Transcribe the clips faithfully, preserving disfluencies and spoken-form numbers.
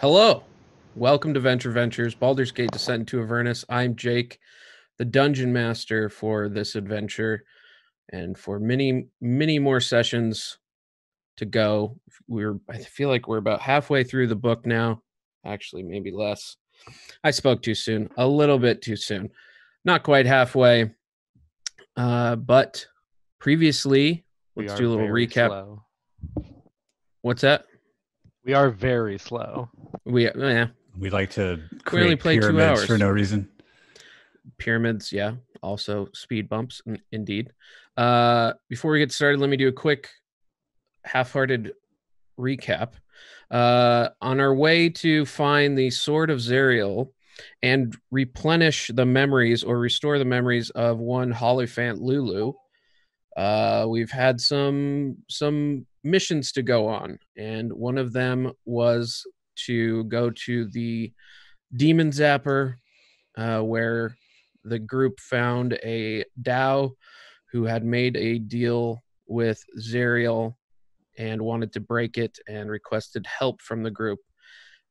Hello, welcome to Venture Ventures, Baldur's Gate: Descent Into Avernus. I'm Jake, the Dungeon Master for this adventure, and for many, many more sessions to go. We're, I feel like we're about halfway through the book now. Actually, maybe less. I spoke too soon, a little bit too soon. Not quite halfway, uh, but previously, let's do a little recap. Slow. What's that? We are very slow. We yeah. We like to create we play pyramids two hours. For no reason. Pyramids, yeah. Also speed bumps, indeed. Uh, before we get started, let me do a quick half-hearted recap. Uh, on our way to find the Sword of Zariel and replenish the memories or restore the memories of one Hollyphant Lulu, uh, we've had some some... missions to go on, and one of them was to go to the Demon Zapper, uh, where the group found a Dao who had made a deal with Zariel and wanted to break it, and requested help from the group,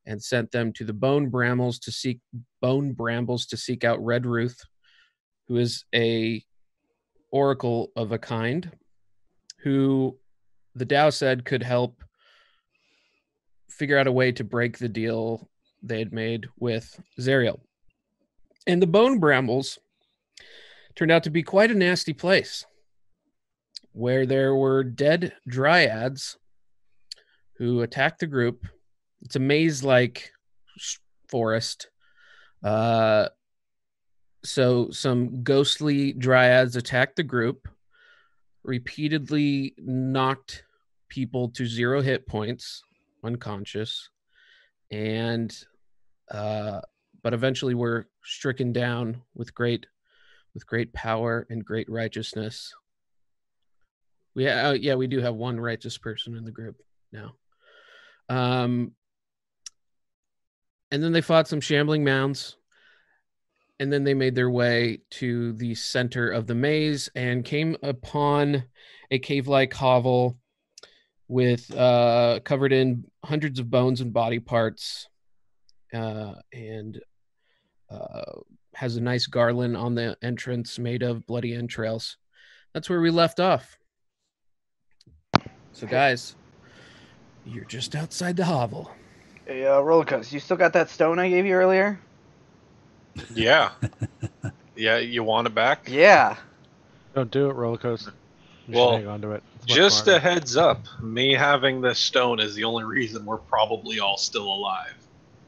and sent them to the Bone Brambles to seek Bone Brambles to seek out Red Ruth, who is a oracle of a kind, who the Dao said could help figure out a way to break the deal they had made with Zariel. And the Bone Brambles turned out to be quite a nasty place, where there were dead dryads who attacked the group. It's a maze-like forest. Uh, so some ghostly dryads attacked the group, repeatedly knocked people to zero hit points, unconscious, and uh, but eventually were stricken down with great, with great power and great righteousness. We uh, yeah, we do have one righteous person in the group now. Um, and then they fought some shambling mounds, and then they made their way to the center of the maze and came upon a cave-like hovel with uh, covered in hundreds of bones and body parts, uh, and uh, has a nice garland on the entrance made of bloody entrails. That's where we left off. So, guys, you're just outside the hovel. Hey, uh, Rollercoaster, you still got that stone I gave you earlier? Yeah. Yeah, you want it back? Yeah. Don't do it, Rollercoaster. Well, hang on to it. Just harder. A heads up, me having this stone is the only reason we're probably all still alive.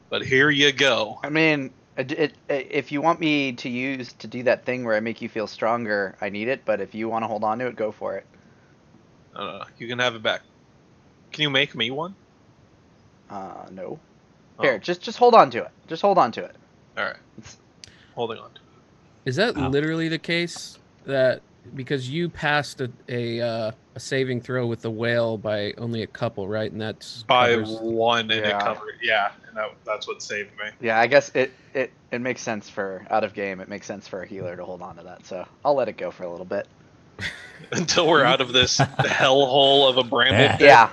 But here you go. I mean, it, it, if you want me to use to do that thing where I make you feel stronger, I need it. But if you want to hold on to it, go for it. Uh, you can have it back. Can you make me one? Uh, no. Oh. Here, just just hold on to it. Just hold on to it. All right. It's holding on. Is that wow. literally the case? That because you passed a a, uh, a saving throw with the whale by only a couple, right? And that's by covers... one, and yeah. it covered. Yeah, and that, that's what saved me. Yeah, I guess it, it it makes sense for out of game. It makes sense for a healer to hold on to that. So I'll let it go for a little bit until we're out of this hellhole of a bramble. Yeah.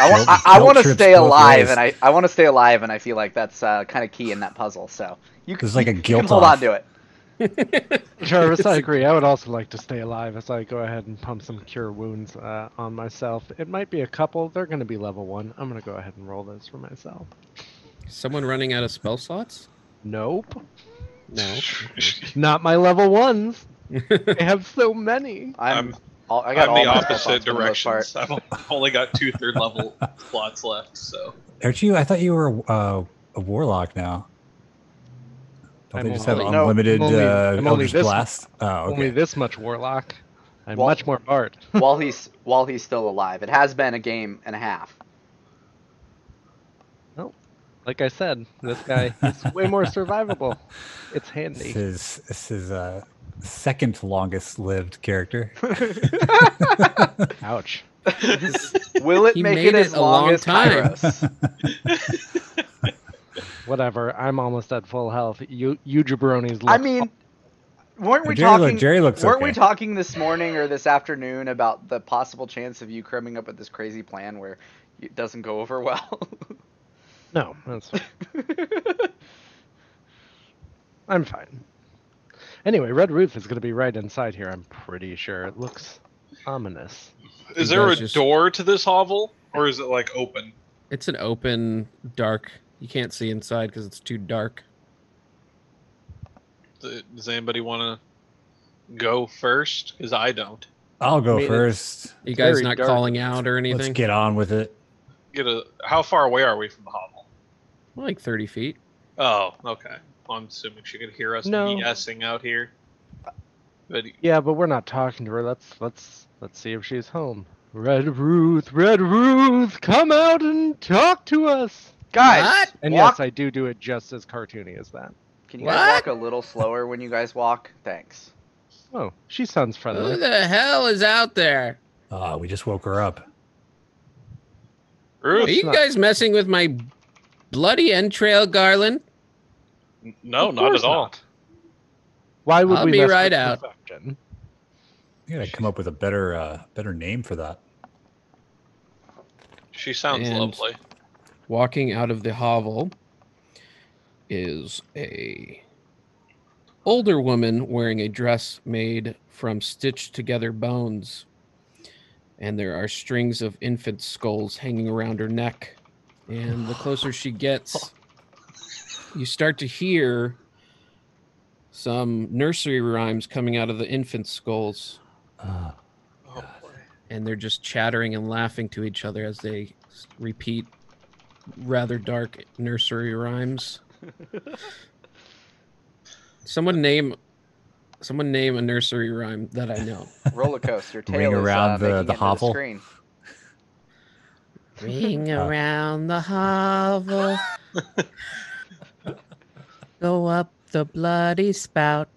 I want, I, I want to stay alive, and I, I want to stay alive, and I feel like that's uh, kind of key in that puzzle. So you can, like a guilt you can hold off. on to it. Travis, I agree. I would also like to stay alive as I go ahead and pump some cure wounds uh, on myself. It might be a couple. They're going to be level one. I'm going to go ahead and roll this for myself. Someone running out of spell slots? Nope. No. Not my level ones. I have so many. I'm... I'm... All, I got I'm all the opposite direction. I've only got two third level slots left. So, aren't you? I thought you were uh, a warlock now. Don't I'm they just only, have unlimited no, I'm only, uh, blast? Oh, okay. Only this much warlock. I'm while, much more bard. while he's while he's still alive, it has been a game and a half. Well, like I said, this guy is way more survivable. It's handy. This is this is uh. second longest lived character. Ouch. Will it he make it as it long, long as Kairos? Whatever. I'm almost at full health. You you jabronis look I mean weren't we Jerry talking look, Jerry looks weren't okay. we talking this morning or this afternoon about the possible chance of you coming up with this crazy plan where it doesn't go over well? No, that's fine. I'm fine. Anyway, Red Ruth is going to be right inside here, I'm pretty sure. It looks ominous. Is there a just... door to this hovel, or is it, like, open? It's an open, dark. You can't see inside because it's too dark. Does anybody want to go first? Because I don't. I'll go I mean, first. You guys not dark. calling out or anything? Let's get on with it. Get a. How far away are we from the hovel? Like thirty feet. Oh, okay. Well, I'm assuming she could hear us no. BSing out here. But, yeah, but we're not talking to her. Let's let's let's see if she's home. Red Ruth, Red Ruth, come out and talk to us, guys. What? And walk. yes, I do do it just as cartoony as that. Can you what? guys walk a little slower when you guys walk? Thanks. Oh, she sounds friendly. Who the hell is out there? Ah, uh, we just woke her up. Ruth, are you not... guys messing with my bloody entrail garland? No, not at all. Not. Why would I'll we be mess right with out? Perfection? You gotta come up with a better, uh, better name for that. She sounds and lovely. Walking out of the hovel is a older woman wearing a dress made from stitched together bones, and there are strings of infant skulls hanging around her neck. And the closer she gets, you start to hear some nursery rhymes coming out of the infant skulls. Uh, oh, and they're just chattering and laughing to each other as they repeat rather dark nursery rhymes. Someone name someone name a nursery rhyme that I know. Roller coaster tail Ring is, around uh, the, the hovel. The screen. Ring uh. around the hovel. Go up the bloody spout.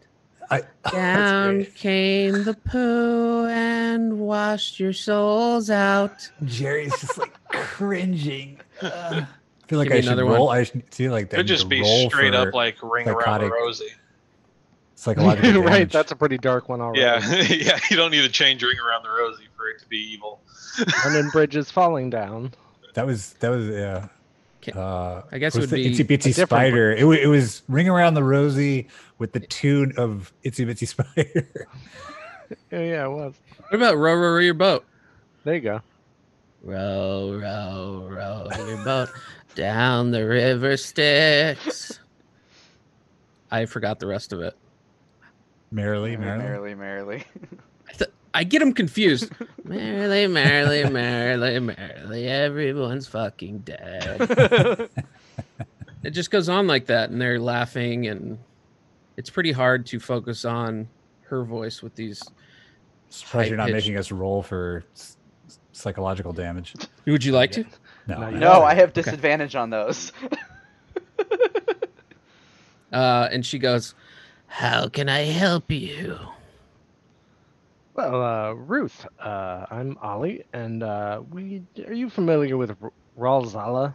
I, Down came the poo and washed your souls out. Jerry's just like cringing. Uh, I feel like I should roll. One. I should see like that. Could just be straight up like Ring Around the Rosie. Psychological. Right, that's a pretty dark one already. Yeah, yeah. You don't need to change Ring Around the Rosie for it to be evil. London Bridge is falling down. That was that was yeah. Uh, I guess it would be Itsy Bitsy Spider. It, it was Ring Around the Rosie with the tune of Itsy Bitsy Spider. yeah, yeah, it was. What about Row, Row, Row Your Boat? There you go. Row, row, row your boat down the river Styx. I forgot the rest of it. Merrily, merrily, merrily, merrily. I, th I get them confused. Merrily, merrily, merrily, merrily, everyone's fucking dead. It just goes on like that, and they're laughing, and it's pretty hard to focus on her voice with these. Surprised you're not making us roll for psychological damage. Would you like to? No, no, I have disadvantage on those. uh, and she goes, "How can I help you?" Well, uh, Ruth, uh, I'm Ollie, and uh, we are you familiar with R Rolzala?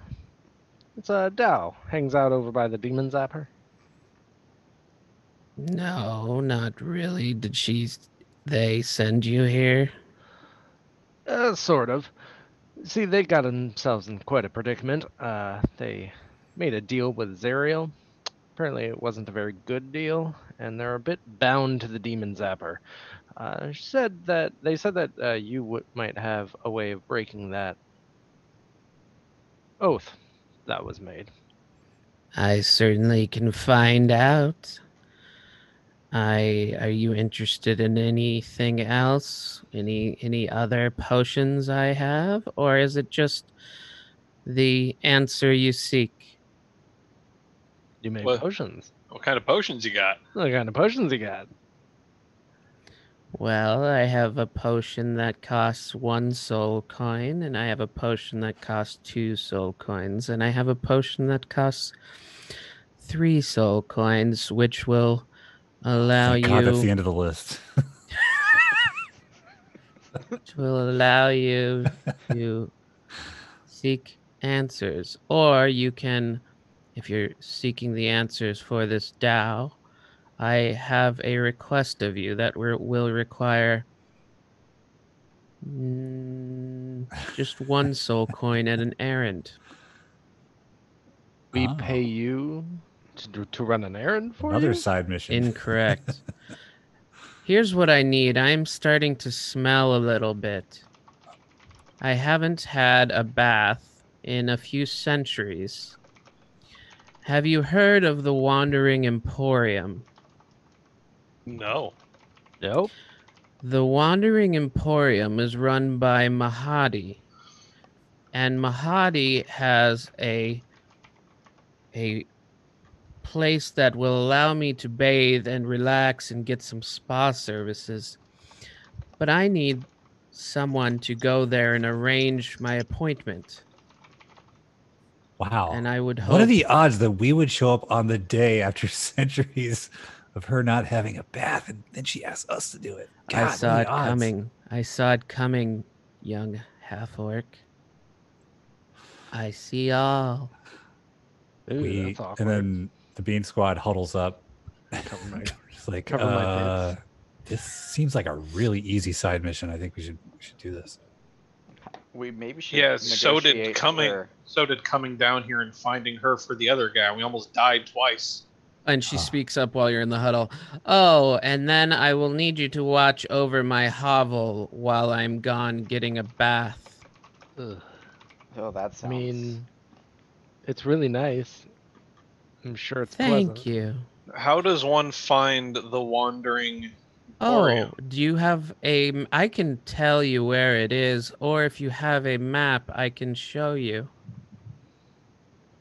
It's a uh, Dao, hangs out over by the Demon Zapper. No, not really. Did she, they send you here? Uh, sort of. See, they got themselves in quite a predicament. Uh, they made a deal with Zariel. Apparently it wasn't a very good deal, and they're a bit bound to the Demon Zapper. Uh, she said that they said that uh, you w might have a way of breaking that oath that was made. I certainly can find out. I are you interested in anything else? Any any other potions I have, or is it just the answer you seek? You make what, potions. What kind of potions you got? What kind of potions you got? Well, I have a potion that costs one soul coin, and I have a potion that costs two soul coins, and I have a potion that costs three soul coins, which will allow Thank you... God, that's the end of the list. which will allow you to seek answers. Or you can, if you're seeking the answers for this Dao, I have a request of you that will require mm, just one soul coin and an errand. We oh. pay you to, to run an errand for Another you? Side mission. Incorrect. Here's what I need. I'm starting to smell a little bit. I haven't had a bath in a few centuries. Have you heard of the Wandering Emporium? No. Nope. The Wandering Emporium is run by Mahadi, and Mahadi has a a place that will allow me to bathe and relax and get some spa services. But I need someone to go there and arrange my appointment. Wow. And I would hope. What are the odds that we would show up on the day after centuries of her not having a bath, and then she asked us to do it? God, I saw it odds. coming. I saw it coming, young half-orc. I see all. Ooh, we, and then the Bean Squad huddles up. Cover my, just like, cover uh, my face. This seems like a really easy side mission. I think we should we should do this. We maybe should. Yeah. So did coming. Her. So did coming down here and finding her for the other guy. We almost died twice. And she huh. speaks up while you're in the huddle. Oh, and then I will need you to watch over my hovel while I'm gone getting a bath. Ugh. Oh, that sounds. I mean, it's really nice. I'm sure it's. Thank pleasant. you. How does one find the Wandering? Oh, do you have a... I can tell you where it is, or if you have a map, I can show you.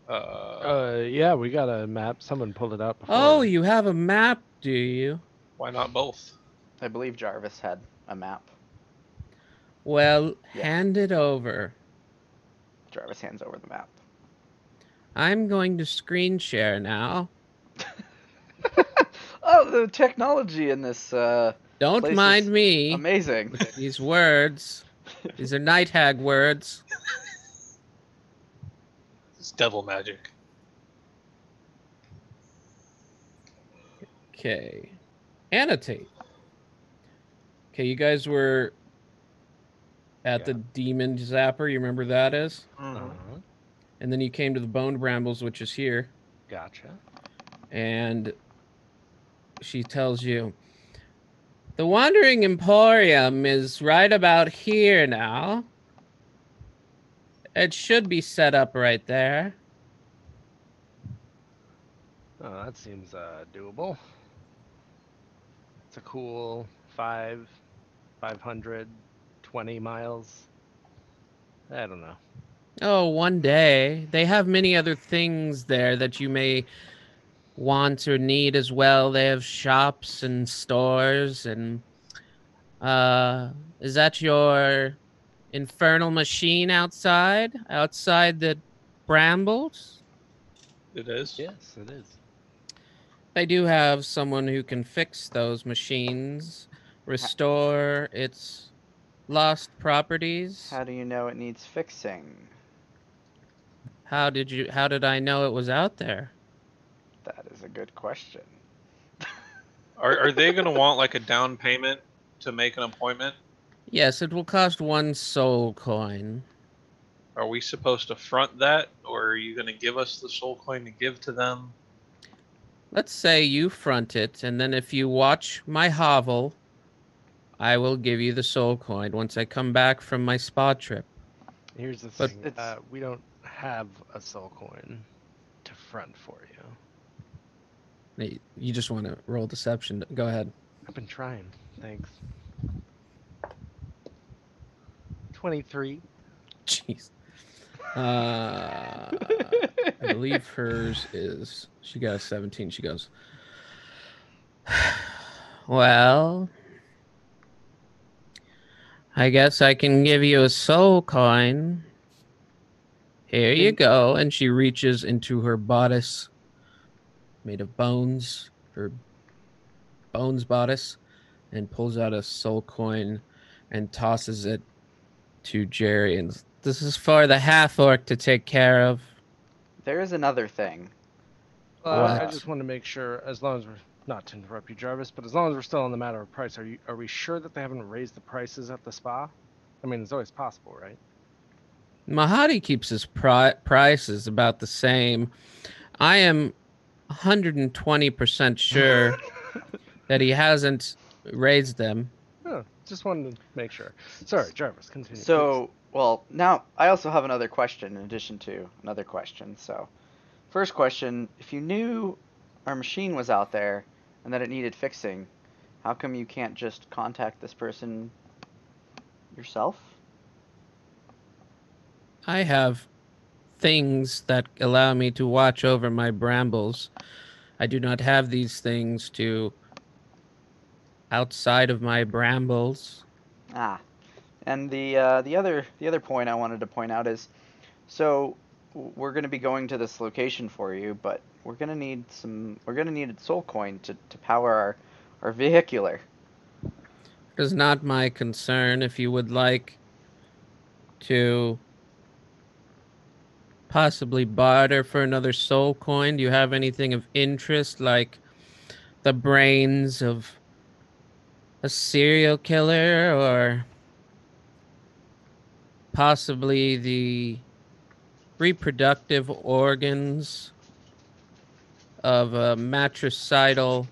Uh, uh yeah, we got a map. Someone pulled it up before. Oh, you have a map, do you? Why not both? I believe Jarvis had a map. Well, yeah. hand it over. Jarvis hands over the map. I'm going to screen share now. Oh, the technology in this uh Don't mind me. Amazing. These words. These are night hag words. It's devil magic. Okay. Annotate. Okay, you guys were at yeah. the Demon Zapper, you remember that is? Mm-hmm. And then you came to the Bone Brambles, which is here. Gotcha. And she tells you, the Wandering Emporium is right about here now. It should be set up right there. Oh, that seems uh, doable. It's a cool five, five hundred, twenty miles. I don't know. Oh, one day. They have many other things there that you may want or need as well. They have shops and stores and... Uh, is that your... Infernal machine outside, outside the brambles? It is. Yes, it is. They do have someone who can fix those machines, restore its lost properties. How do you know it needs fixing? How did you, how did I know it was out there? That is a good question. Are, are they going to want like a down payment to make an appointment? Yes, it will cost one soul coin. Are we supposed to front that, or are you going to give us the soul coin to give to them? Let's say you front it, and then if you watch my hovel, I will give you the soul coin once I come back from my spa trip. Here's the but thing. Uh, we don't have a soul coin to front for you. You just want to roll deception. Go ahead. I've been trying. Thanks. twenty-three. Jeez. Uh, I believe hers is... She got a seventeen. She goes, well, I guess I can give you a soul coin. Here you go. And she reaches into her bodice made of bones, her bones bodice, and pulls out a soul coin and tosses it to Jerry, and this is for the half-orc to take care of. There is another thing. Uh, I just want to make sure, as long as we're not to interrupt you, Jarvis, but as long as we're still on the matter of price, are you are we sure that they haven't raised the prices at the spa? I mean, it's always possible, right? Mahadi keeps his pri prices about the same. I am one hundred twenty percent sure that he hasn't raised them. Oh, just wanted to make sure. Sorry, Jarvis, continue. So, please. Well, now I also have another question in addition to another question. So, first question, if you knew our machine was out there and that it needed fixing, how come you can't just contact this person yourself? I have things that allow me to watch over my brambles. I do not have these things to outside of my brambles. Ah, and the uh, the other the other point I wanted to point out is, so we're going to be going to this location for you, but we're going to need some we're going to need a soul coin to to power our Or vehicular. It is not my concern. If you would like to possibly barter for another soul coin, do you have anything of interest, like the brains of a serial killer or possibly the reproductive organs of a matricidal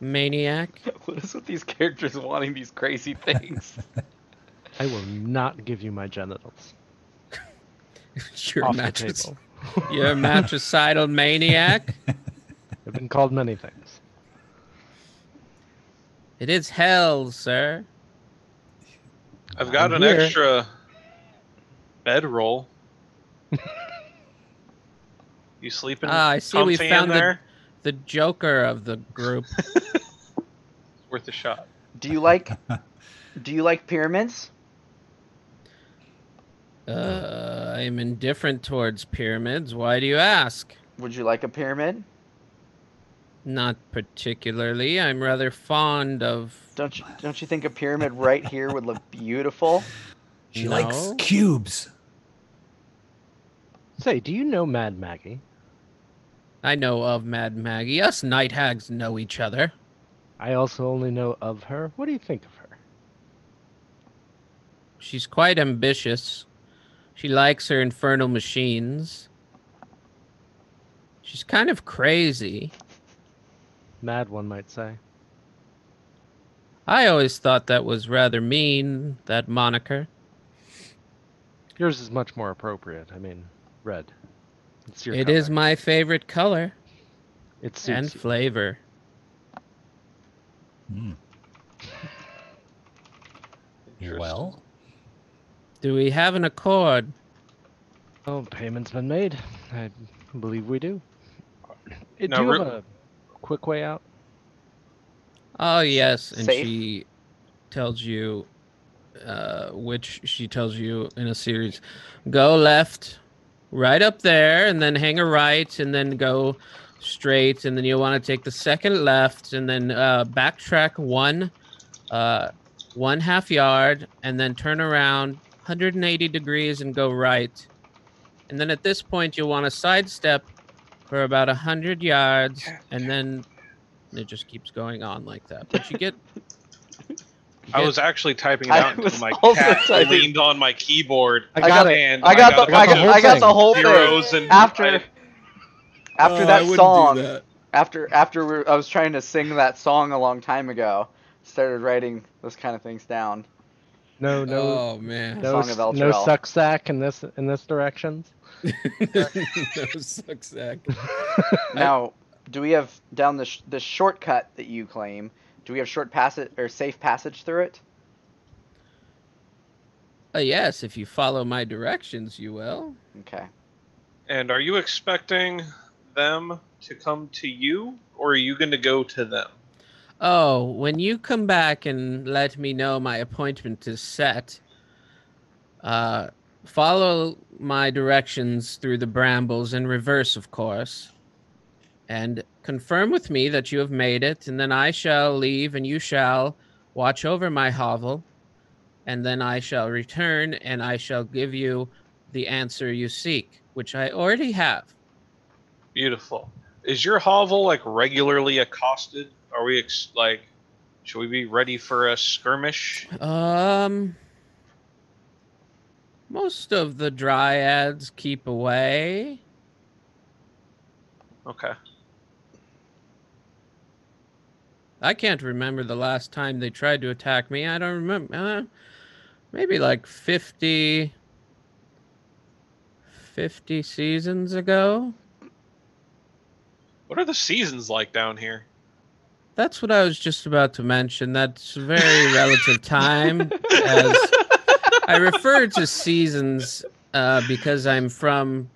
maniac? What is with these characters wanting these crazy things? I will not give you my genitals. You're a matris You're a matricidal maniac. I've been called many things. It is hell, sir. I've got I'm an here. extra bedroll. You sleeping? Ah, I see. We found there. The The Joker of the group. Worth a shot. Do you like? Do you like pyramids? Uh, I'm indifferent towards pyramids. Why do you ask? Would you like a pyramid? Not particularly. I'm rather fond of. Don't you? Don't you think a pyramid right here would look beautiful? She no. likes cubes. Say, do you know Mad Maggie? I know of Mad Maggie. Us night hags know each other. I also only know of her. What do you think of her? She's quite ambitious. She likes her infernal machines. She's kind of crazy. Mad, one might say. I always thought that was rather mean, that moniker. Yours is much more appropriate. I mean, red. It color. is my favorite color. It suits and you. flavor. Mm. Well, do we have an accord? Oh, payment's been made. I believe we do. It, no, do you have a quick way out? Oh yes, and Safe? she tells you, uh, which she tells you in a series. Go left. Right up there, and then hang a right, and then go straight, and then you'll want to take the second left, and then uh, backtrack one, uh, one half yard, and then turn around one hundred eighty degrees and go right. And then at this point, you'll want to sidestep for about one hundred yards, and then it just keeps going on like that. But you get... I was actually typing it out until my cat typing. leaned on my keyboard. I got it. And I got, I got the, the I got, I got the whole thing. After, I, after uh, that song, that. after after we were, I was trying to sing that song a long time ago. Started writing those kind of things down. No, no, oh man, no, song of no suck sack in this in this direction. No suck sack. Now, do we have down the sh the shortcut that you claim? Do we have short passage or safe passage through it? Uh, yes, if you follow my directions, you will. Okay. And are you expecting them to come to you, or are you going to go to them? Oh, when you come back and let me know my appointment is set, uh, follow my directions through the brambles in reverse, of course, and confirm with me that you have made it, and then I shall leave, and you shall watch over my hovel, and then I shall return, and I shall give you the answer you seek, which I already have. Beautiful. Is your hovel, like, regularly accosted? Are we, ex like, should we be ready for a skirmish? Um, Most of the dryads keep away. Okay. I can't remember the last time they tried to attack me. I don't remember. Uh, maybe like fifty, fifty seasons ago. What are the seasons like down here? That's what I was just about to mention. That's a very relative time. As I refer to seasons uh, because I'm from,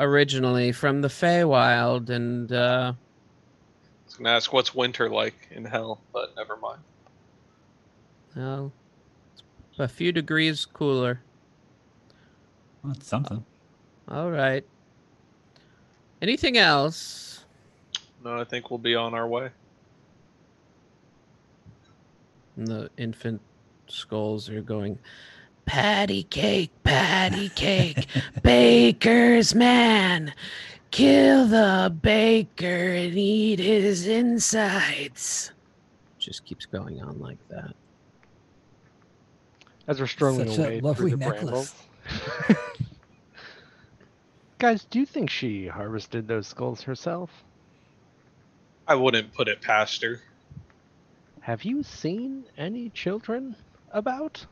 originally, from the Feywild, and... Uh, I was going to ask, what's winter like in hell, but never mind. Well, it's a few degrees cooler. Well, that's something. All right. Anything else? No, I think we'll be on our way. And the infant skulls are going, patty cake, patty cake, baker's man. Kill the baker and eat his insides. Just keeps going on like that. As we're strolling away through the brambles. Guys, do you think she harvested those skulls herself? I wouldn't put it past her. Have you seen any children about?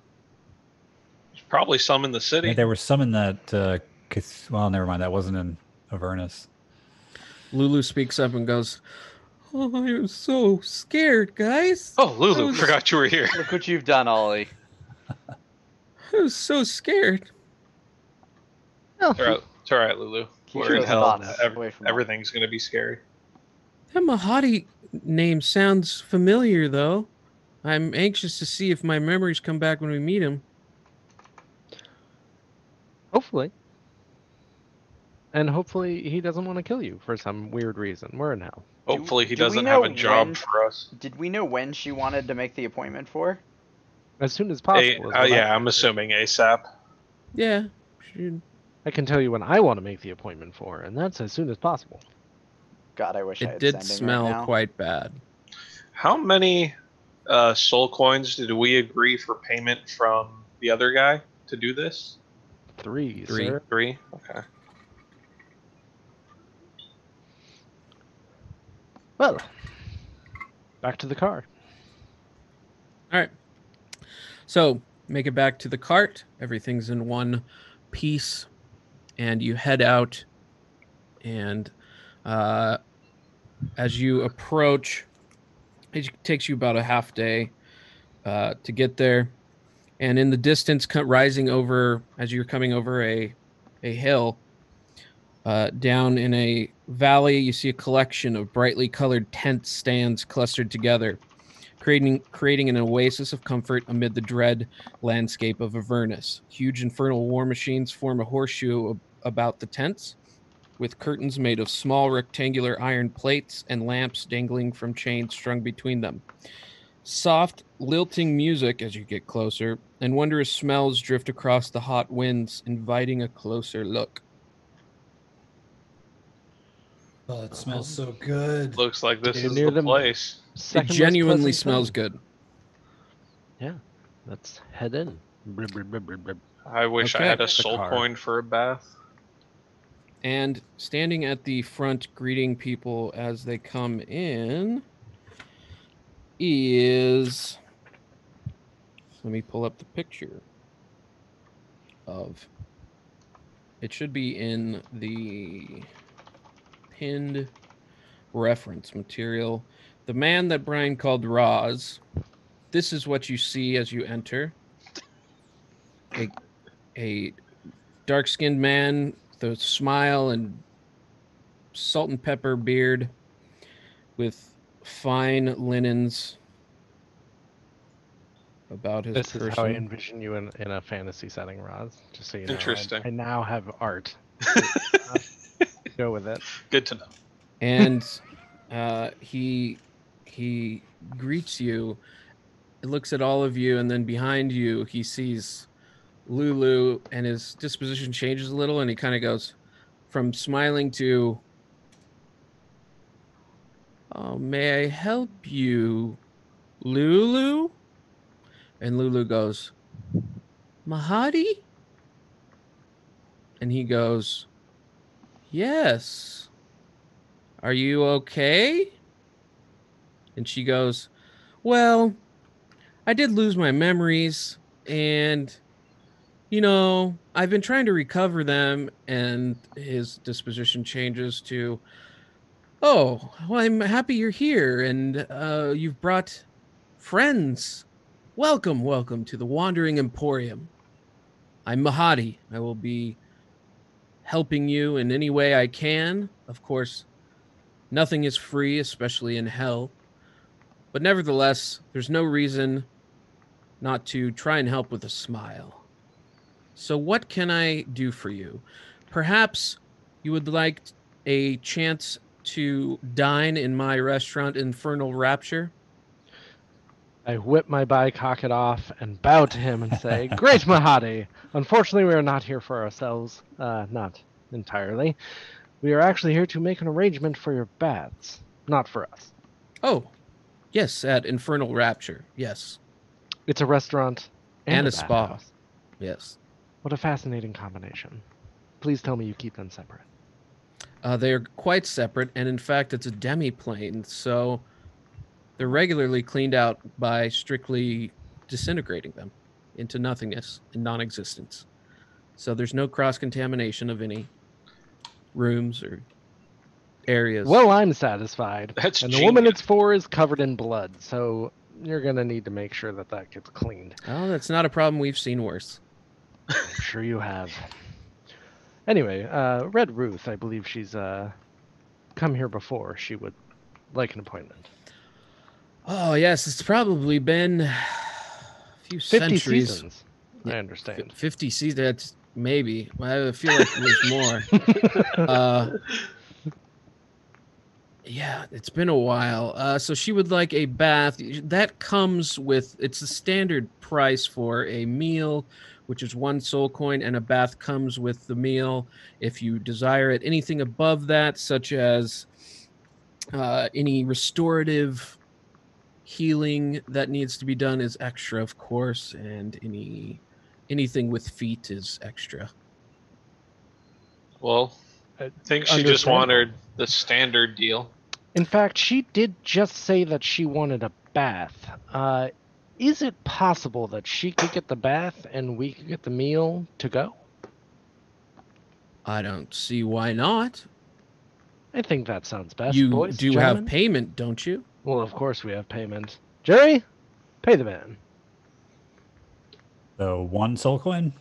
There's probably some in the city. Yeah, there were some in that... Uh, well, never mind. That wasn't in Avernus. Lulu speaks up and goes, oh, I was so scared, guys. Oh, Lulu, was... forgot you were here. Look what you've done, Ollie. I was so scared. Oh. It's all right, it's all right, Lulu. Keep we're in hell. Every, everything's going to be scary. That Mahati name sounds familiar, though. I'm anxious to see if my memories come back when we meet him. Hopefully. And hopefully he doesn't want to kill you for some weird reason. We're in hell. Hopefully he doesn't have a job for us. Did we know when she wanted to make the appointment for? As soon as possible. Oh, yeah, I'm assuming ASAP. Yeah. I can tell you when I want to make the appointment for, and that's as soon as possible. God, I wish I had sending right now. It did smell quite bad. How many uh, soul coins did we agree for payment from the other guy to do this? Three, three, sir. Three. Okay. Well, back to the car. All right. So make it back to the cart. Everything's in one piece, and you head out. And uh, as you approach, it takes you about a half day uh, to get there. And in the distance, rising over, as you're coming over a, a hill, uh, down in a valley, you see a collection of brightly colored tent stands clustered together, creating, creating an oasis of comfort amid the dread landscape of Avernus. Huge infernal war machines form a horseshoe ab- about the tents, with curtains made of small rectangular iron plates and lamps dangling from chains strung between them. Soft, lilting music as you get closer, and wondrous smells drift across the hot winds, inviting a closer look. Oh, it smells so good. Looks like this is the place. It genuinely smells good. Yeah, let's head in. I wish I had a soul coin for a bath. And standing at the front, greeting people as they come in... is, let me pull up the picture of, it should be in the pinned reference material, the man that Brian called Roz. This is what you see as you enter. A, a dark-skinned man with a smile and salt and pepper beard with fine linens about his this person. Is how I envision you in, in a fantasy setting, Roz. Just so you know. Interesting. I, I now have art. Go with it. Good to know. And uh, he he greets you, looks at all of you, and then behind you he sees Lulu, and his disposition changes a little, and he kind of goes from smiling to, oh, may I help you, Lulu? And Lulu goes, Mahati? and he goes, yes. Are you okay? And she goes, well, I did lose my memories, and, you know, I've been trying to recover them. And his disposition changes to, oh, well, I'm happy you're here, and uh, you've brought friends. Welcome, welcome to the Wandering Emporium. I'm Mahadi. I will be helping you in any way I can. Of course, nothing is free, especially in hell. But nevertheless, there's no reason not to try and help with a smile. So what can I do for you? Perhaps you would like a chance to dine in my restaurant, Infernal Rapture? I whip my bicocket off and bow to him and say, Great Mahadi! Unfortunately, we are not here for ourselves. Uh, not entirely. We are actually here to make an arrangement for your baths. Not for us. Oh, yes, at Infernal Rapture. Yes. It's a restaurant and, and a, a spa. House. Yes. What a fascinating combination. Please tell me you keep them separate. Uh, they are quite separate, and in fact, it's a demi-plane, so they're regularly cleaned out by strictly disintegrating them into nothingness and non-existence. So there's no cross-contamination of any rooms or areas. Well, I'm satisfied. That's and genius. The woman it's for is covered in blood, so you're gonna need to make sure that that gets cleaned. Oh, that's not a problem. We've seen worse. I'm sure you have. Anyway, uh, Red Ruth, I believe she's uh, come here before. She would like an appointment. Oh yes, it's probably been a few fifty centuries. Seasons, yeah, I understand. Fifty seasons. That's maybe. I feel like there's more. uh, Yeah, it's been a while. Uh, so she would like a bath. That comes with, it's the standard price for a meal, which is one soul coin, and a bath comes with the meal if you desire it. Anything above that, such as uh, any restorative healing that needs to be done is extra, of course, and any anything with feet is extra. Well, I think she just wanted the standard deal. In fact, she did just say that she wanted a bath. Uh, is it possible that she could get the bath and we could get the meal to go? I don't see why not. I think that sounds best. You boys, do gentlemen. Have payment, don't you? Well, of course we have payment. Jerry, pay the man. So one soul coin?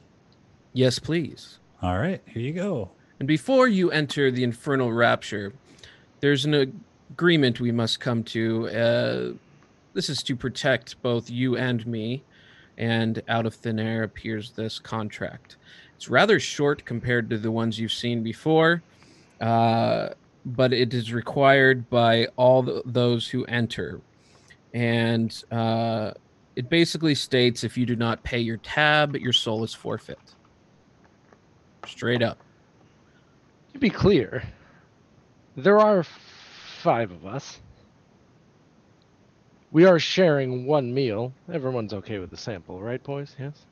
Yes, please. All right, here you go. And before you enter the Infernal Rapture, there's an agreement we must come to. Uh, this is to protect both you and me, and out of thin air appears this contract. It's rather short compared to the ones you've seen before, uh, but it is required by all th those who enter. And uh, it basically states if you do not pay your tab, your soul is forfeit. Straight up. To be clear, there are five of us. We are sharing one meal. Everyone's okay with the sample, right, boys? Yes?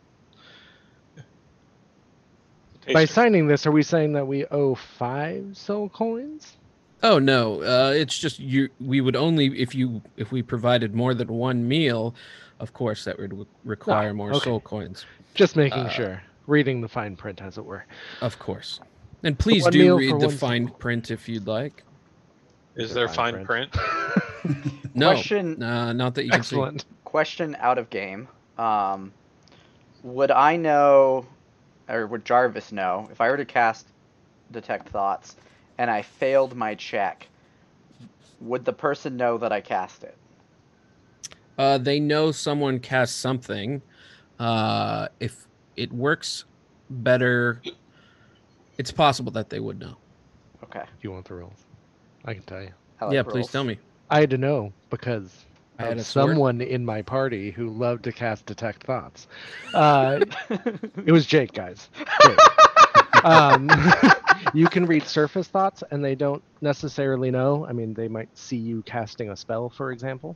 Taster. By signing this, are we saying that we owe five soul coins? Oh, no. Uh, it's just you. We would only, if you, if we provided more than one meal, of course, that would require oh, more okay. soul coins. Just making uh, sure. Reading the fine print, as it were. Of course. And please do read the fine print if you'd like. Is there fine print? No, uh, not that you can see. Question out of game. Um, would I know, or would Jarvis know, if I were to cast Detect Thoughts and I failed my check, would the person know that I cast it? Uh, they know someone cast something. Uh, if it works better... It's possible that they would know. Okay. Do you want the rules? I can tell you. Like yeah, rules. Please tell me. I had to know because I had someone sword. in my party who loved to cast Detect Thoughts. Uh, it was Jake, guys. Jake. um, you can read surface thoughts, and they don't necessarily know. I mean, they might see you casting a spell, for example,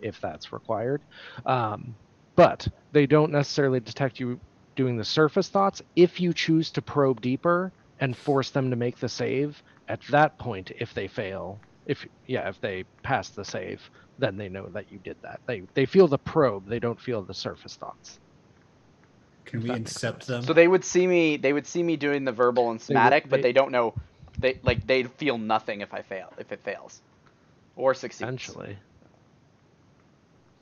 if that's required. Um, but they don't necessarily detect you doing the surface thoughts. If you choose to probe deeper and force them to make the save, at that point, if they fail, if yeah, if they pass the save, then they know that you did that. They they feel the probe, they don't feel the surface thoughts. Can we accept them? So they would see me they would see me doing the verbal and somatic, they would, they, but they don't know they like they feel nothing if I fail if it fails. Or succeeds. Essentially.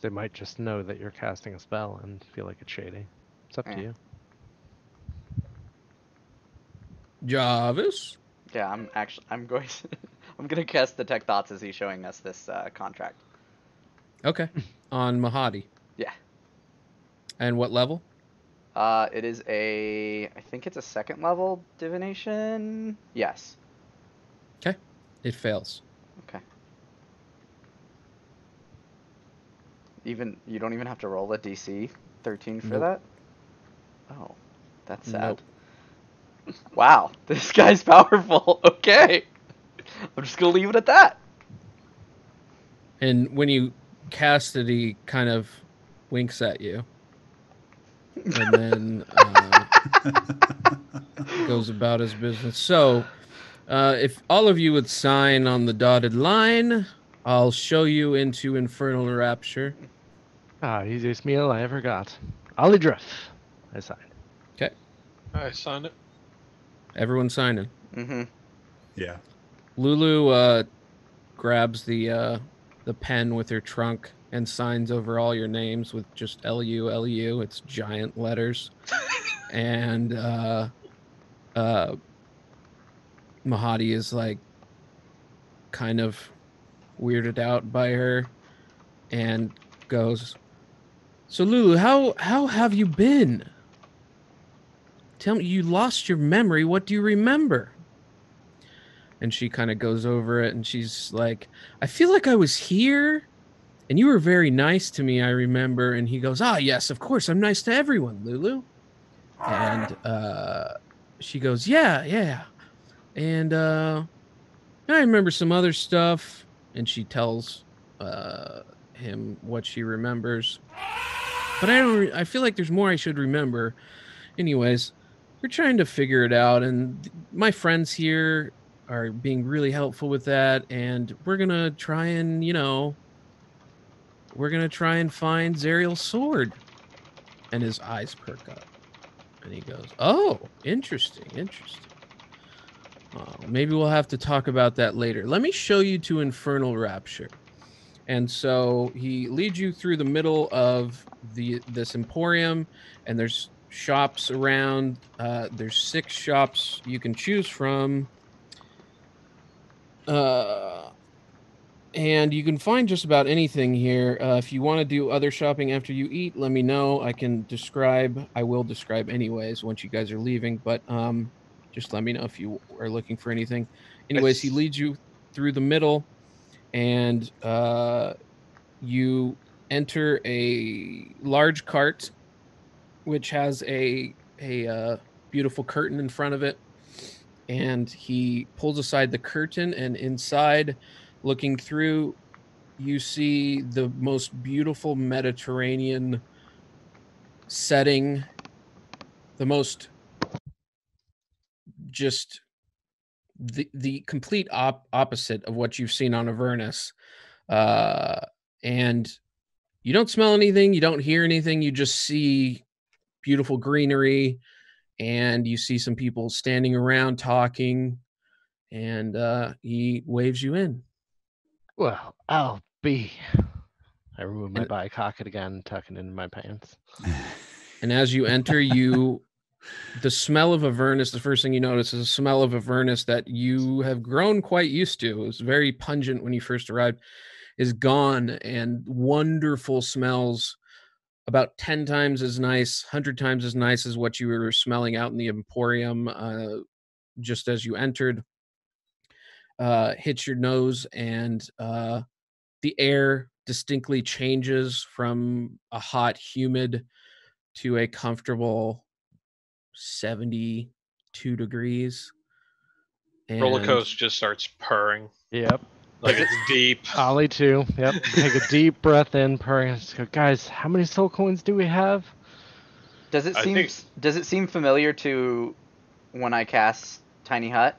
They might just know that you're casting a spell and feel like it's shady. It's up eh. to you. Jarvis? Yeah, I'm actually I'm going to I'm gonna cast Detect Thoughts as he's showing us this uh, contract. Okay. On Mahadi. Yeah. And what level? Uh, it is a, I think it's a second level divination. Yes. Okay. It fails. Okay. Even you don't even have to roll a D C thirteen for nope. that. Oh, that's sad. Nope. Wow, this guy's powerful. Okay. I'm just going to leave it at that. And when you cast it, he kind of winks at you. And then uh, goes about his business. So uh, if all of you would sign on the dotted line, I'll show you into Infernal Rapture. Ah, easiest meal I ever got. Olidruff. I signed. Okay. I signed it. Everyone signing. Mm-hmm. Yeah. Lulu uh, grabs the uh, the pen with her trunk and signs over all your names with just L U L U. It's giant letters. And uh, uh, Mahadi is like kind of weirded out by her and goes, "So Lulu, how how have you been? Tell me, you lost your memory. What do you remember?" And she kind of goes over it, and she's like, "I feel like I was here, and you were very nice to me, I remember." And he goes, "Ah, yes, of course, I'm nice to everyone, Lulu." And uh, she goes, "Yeah, yeah. And uh, I remember some other stuff." And she tells uh, him what she remembers. "But I don't. Re- I feel like there's more I should remember. Anyways, we're trying to figure it out, and th- my friends here are being really helpful with that, and we're gonna try and, you know, we're gonna try and find Zariel's sword." And his eyes perk up, and he goes, "Oh, interesting, interesting. Oh, maybe we'll have to talk about that later. Let me show you to Infernal Rapture." And so he leads you through the middle of the this emporium, and there's shops around. Uh, there's six shops you can choose from. Uh, and you can find just about anything here. Uh, if you want to do other shopping after you eat, let me know. I can describe, I will describe anyways once you guys are leaving, but um, just let me know if you are looking for anything. Anyways, he leads you through the middle, and uh, you enter a large cart, which has a, a uh, beautiful curtain in front of it. And he pulls aside the curtain, and inside, looking through, you see the most beautiful Mediterranean setting, the most just the the complete op- opposite of what you've seen on Avernus. Uh, and you don't smell anything, you don't hear anything, you just see beautiful greenery. And you see some people standing around talking, and uh, he waves you in. Well, I'll be. I remove my bicocket again, tucking into my pants. And as you enter, you, the smell of Avernus, the first thing you notice is the smell of Avernus that you have grown quite used to. It was very pungent when you first arrived, is gone, and wonderful smells. About ten times as nice, one hundred times as nice as what you were smelling out in the Emporium uh, just as you entered. Uh, hits your nose, and uh, the air distinctly changes from a hot, humid to a comfortable seventy-two degrees. And Rollercoaster just starts purring. Yep. Like, it's deep. Ollie, too. Yep. Take a deep breath in, purring. Just go, "Guys, how many soul coins do we have?" Does it seem think... does it seem familiar to when I cast Tiny Hut?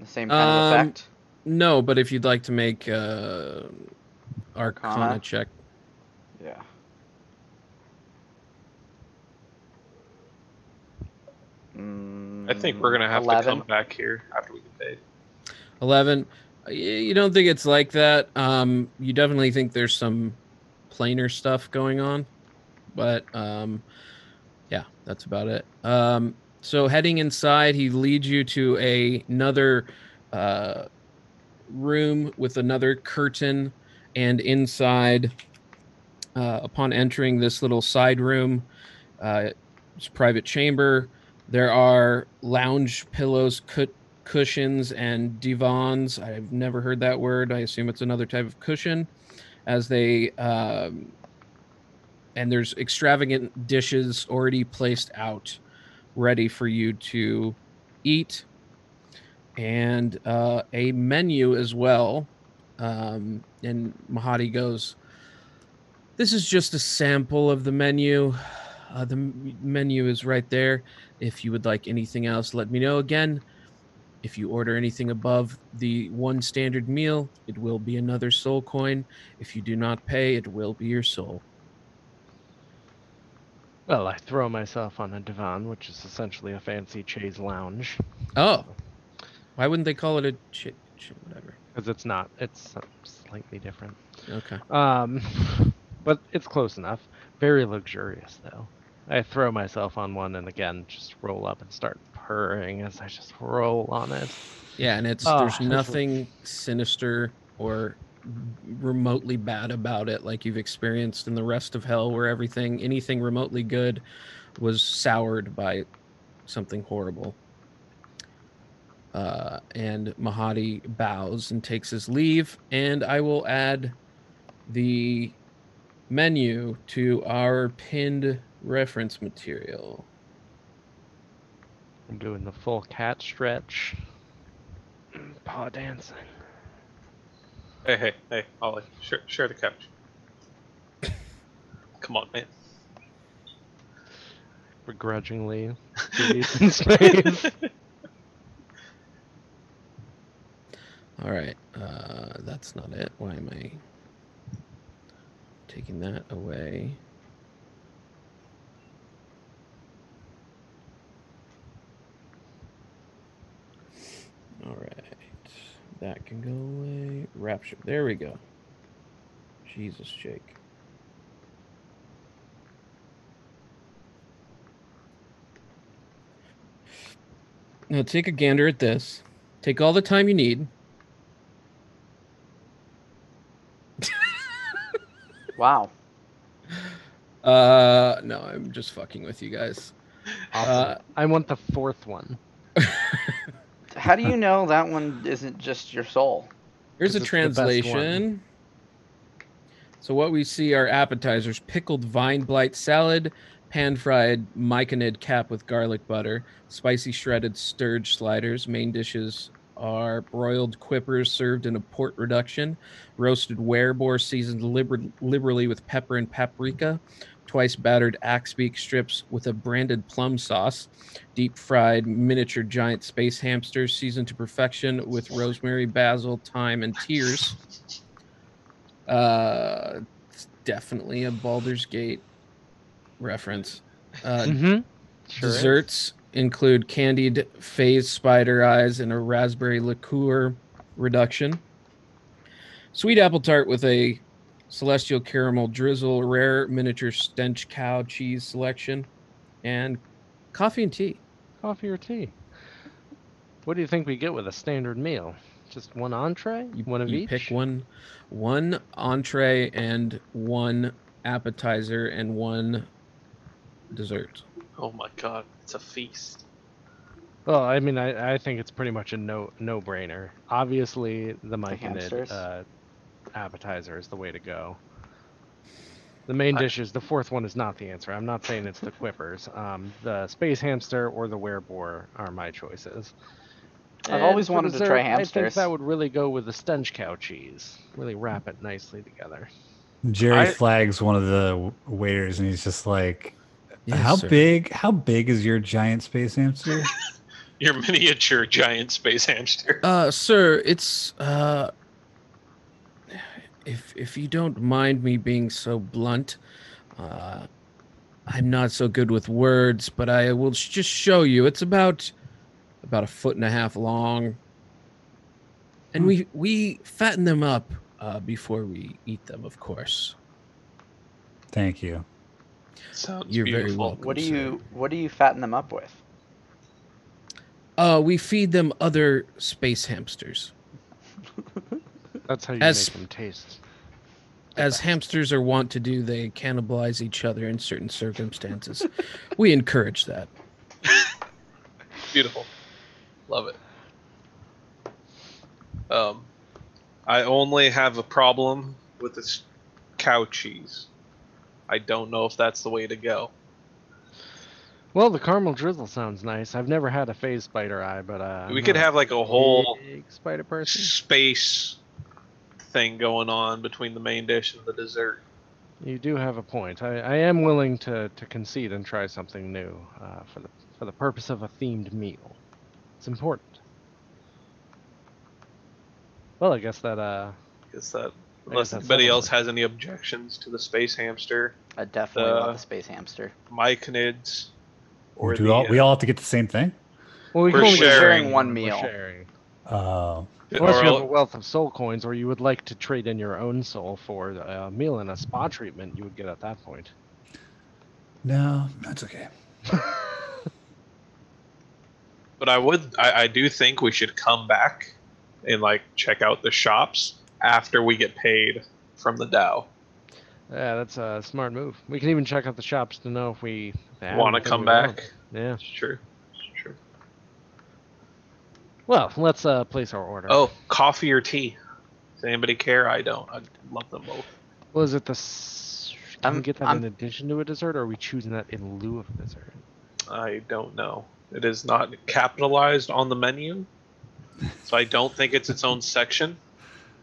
The same kind um, of effect? No, but if you'd like to make uh, Arcana, Arcana check. Yeah. Mm, I think we're going to have eleven to come back here after we get paid. eleven You don't think it's like that. Um, you definitely think there's some planar stuff going on. But, um, yeah, that's about it. Um, so heading inside, he leads you to a, another uh, room with another curtain. And inside, uh, upon entering this little side room, uh, it's a private chamber. There are lounge pillows, cu- cushions, and divans. I've never heard that word. I assume it's another type of cushion. As they... Um, And there's extravagant dishes already placed out, ready for you to eat. And uh, a menu as well. Um, and Mahadi goes, "This is just a sample of the menu. Uh, the m- menu is right there. If you would like anything else, let me know. Again, if you order anything above the one standard meal, it will be another soul coin. If you do not pay, it will be your soul." Well, I throw myself on a divan, which is essentially a fancy chaise lounge. Oh. Why wouldn't they call it a chaise? Ch- whatever. Because it's not. It's slightly different. Okay. Um, but it's close enough. Very luxurious, though. I throw myself on one and, again, just roll up and start purring as I just roll on it. Yeah, and it's oh, there's nothing like... sinister or... remotely bad about it like you've experienced in the rest of hell, where everything anything remotely good was soured by something horrible. Uh, and Mahadi bows and takes his leave, and I will add the menu to our pinned reference material. I'm doing the full cat stretch. Paw dancing. Hey, hey, hey, Ollie, share, share the couch. Come on, man. Begrudgingly. Space. All right, uh, that's not it. Why am I taking that away? All right. That can go away. Rapture. There we go. Jesus, Jake. Now take a gander at this. Take all the time you need. Wow. Uh, no, I'm just fucking with you guys. Awesome. Uh, I want the fourth one. How do you know that one isn't just your soul? Here's a translation. So what we see are appetizers: pickled vine blight salad, pan-fried myconid cap with garlic butter, spicy shredded sturge sliders. Main dishes are broiled quippers served in a port reduction, roasted wereboar seasoned liber- liberally with pepper and paprika, twice battered axe beak strips with a branded plum sauce, deep fried miniature giant space hamsters seasoned to perfection with rosemary, basil, thyme, and tears. Uh, it's definitely a Baldur's Gate reference. Uh, mm-hmm. Sure desserts is. Include candied phase spider eyes and a raspberry liqueur reduction. Sweet apple tart with a celestial caramel drizzle, rare miniature stench cow cheese selection, and coffee and tea. Coffee or tea? What do you think we get with a standard meal? Just one entree? You, one of you each? You pick one, one entree and one appetizer and one dessert. Oh my god, it's a feast. Well, I mean, I, I think it's pretty much a no, no-brainer. Obviously, the myconid... Uh, appetizer is the way to go. The main I, dishes, the fourth one is not the answer. I'm not saying it's the quippers. Um, the space hamster or the wereboar are my choices. I've and always wanted dessert, to try hamsters. I think that would really go with the stench cow cheese. Really wrap it nicely together. Jerry I, flags one of the waiters and he's just like, Yeah, how sir. big? How big is your giant space hamster? Your miniature giant space hamster. Uh, sir, it's uh, if if you don't mind me being so blunt, uh, I'm not so good with words, but I will just show you. It's about about a foot and a half long, and we we fatten them up uh, before we eat them, of course. Thank you. Sounds You're beautiful. very welcome. What do you sir. What do you fatten them up with? Uh, we feed them other space hamsters. That's how you as, make them taste. As hamsters are wont to do, they cannibalize each other in certain circumstances. We encourage that. Beautiful, love it. Um, I only have a problem with this cow cheese. I don't know if that's the way to go. Well, the caramel drizzle sounds nice. I've never had a phase spider eye, but uh, we could have like a whole spider person space thing going on between the main dish and the dessert. You do have a point. I, I am willing to, to concede and try something new uh, for the for the purpose of a themed meal. It's important. Well, I guess that. Uh, I guess that. Unless anybody else has any objections to the space hamster. I definitely the want the space hamster. Myconids. Or do we, all, we all have to get the same thing? Well, we we're sharing. sharing one meal. We're sharing. Uh, Unless you have a wealth of soul coins, or you would like to trade in your own soul for a meal and a spa treatment, you would get at that point. No, that's okay. But I would, I, I do think we should come back and like check out the shops after we get paid from the Dao. Yeah, that's a smart move. We can even check out the shops to know if we want to come back. Yeah, it's true. It's true. Well, let's uh, place our order. Oh, coffee or tea? Does anybody care? I don't. I love them both. Well, is it the? Can I'm, we get that I'm, in addition to a dessert, or are we choosing that in lieu of dessert? I don't know. It is not capitalized on the menu, so I don't think it's its own section.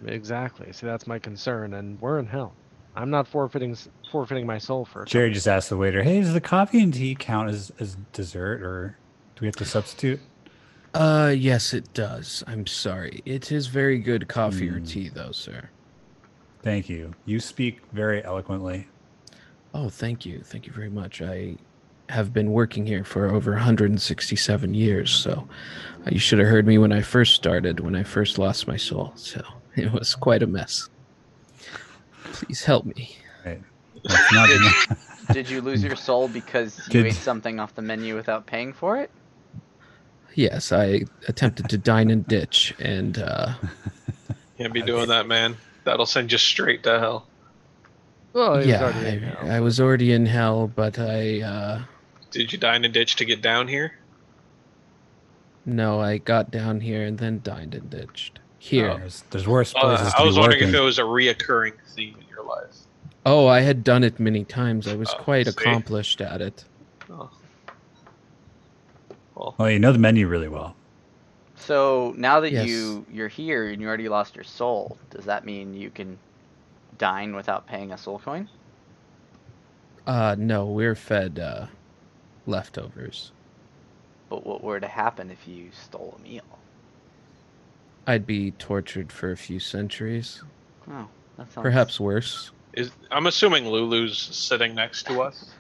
Exactly. See, that's my concern, and we're in hell. I'm not forfeiting forfeiting my soul for. Jerry company. Just asked the waiter, "Hey, does the coffee and tea count as as dessert, or do we have to substitute?" Uh, yes, it does. I'm sorry. It is very good coffee mm. or tea, though, sir. Thank you. You speak very eloquently. Oh, thank you. Thank you very much. I have been working here for over one hundred sixty-seven years, so you should have heard me when I first started, when I first lost my soul. So. It was quite a mess. Please help me. Right. Did, did you lose your soul because you did, ate something off the menu without paying for it? Yes, I attempted to dine and ditch, and uh, can't be doing that, man. That'll send you straight to hell. Well, yeah, was I, hell. I was already in hell, but I. Uh, did you dine and ditch to get down here? No, I got down here and then dined and ditched. Here, oh, there's, there's worse places. Uh, I was wondering working. if it was a reoccurring theme in your life. Oh, I had done it many times. I was oh, quite see? accomplished at it. Oh. Well. well, you know the menu really well. So now that yes. you you're here and you already lost your soul, does that mean you can dine without paying a soul coin? Uh, no, we're fed uh, leftovers. But what were to happen if you stole a meal? I'd be tortured for a few centuries. Oh, that sounds... Perhaps worse. Is I'm assuming Lulu's sitting next to us.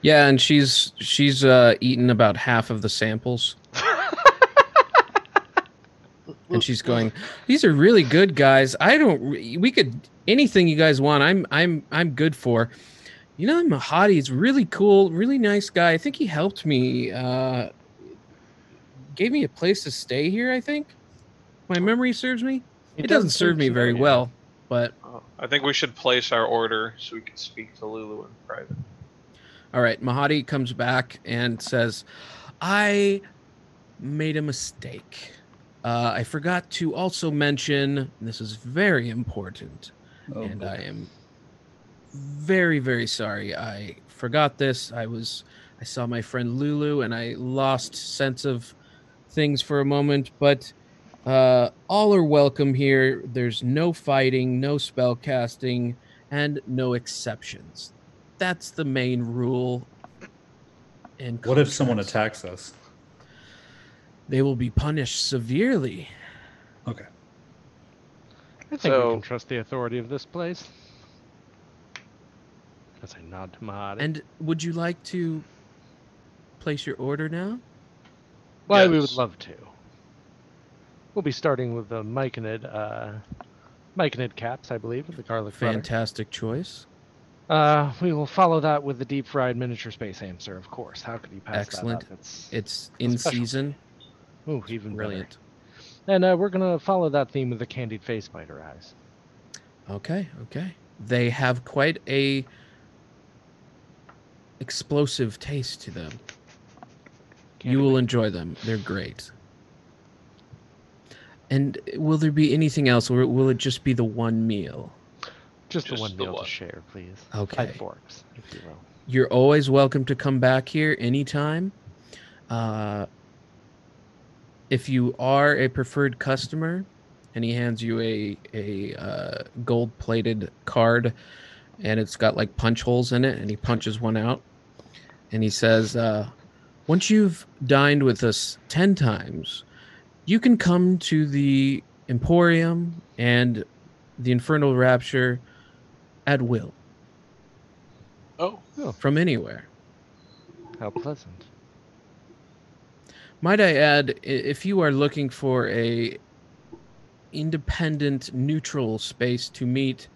Yeah, and she's she's uh, eaten about half of the samples. And she's going, "These are really good, guys. I don't. We could anything you guys want. I'm I'm I'm good for. You know, Mahadi is really cool, really nice guy. I think he helped me. Uh, gave me a place to stay here. I think." My memory serves me. It, it doesn't, doesn't serve me very well, but... Oh, I think we should place our order so we can speak to Lulu in private. All right, Mahadi comes back and says, I made a mistake. Uh, I forgot to also mention, and this is very important, oh, and goodness. I am very, very sorry. I forgot this. I was, I saw my friend Lulu, and I lost sense of things for a moment, but... Uh, all are welcome here. There's no fighting, no spell casting, and no exceptions. That's the main rule. and contracts. What if someone attacks us? They will be punished severely. Okay. I think so, we can trust the authority of this place. As I nod to Mahad. And would you like to place your order now? Why, yes. We would love to. We'll be starting with the Myconid, uh, Myconid caps, I believe, with the garlic butter. Fantastic choice. Uh, we will follow that with the deep-fried miniature space hamster, of course. How could you pass Excellent. that up? It's, it's in special. season. Ooh, even brilliant. Better. And uh, we're going to follow that theme with the candied face biter eyes. Okay, okay. They have quite a explosive taste to them. Candy you will enjoy them. They're great. And will there be anything else, or will it just be the one meal? Just, just the one the meal one. to share, please. Okay. Five forks, if you will. You're always welcome to come back here anytime. Uh, if you are a preferred customer, and he hands you a a uh, gold-plated card, and it's got like punch holes in it, and he punches one out, and he says, uh, once you've dined with us ten times, you can come to the Emporium and the Infernal Rapture at will. Oh. oh. From anywhere. How pleasant. Might I add, if you are looking for a independent, neutral space to meet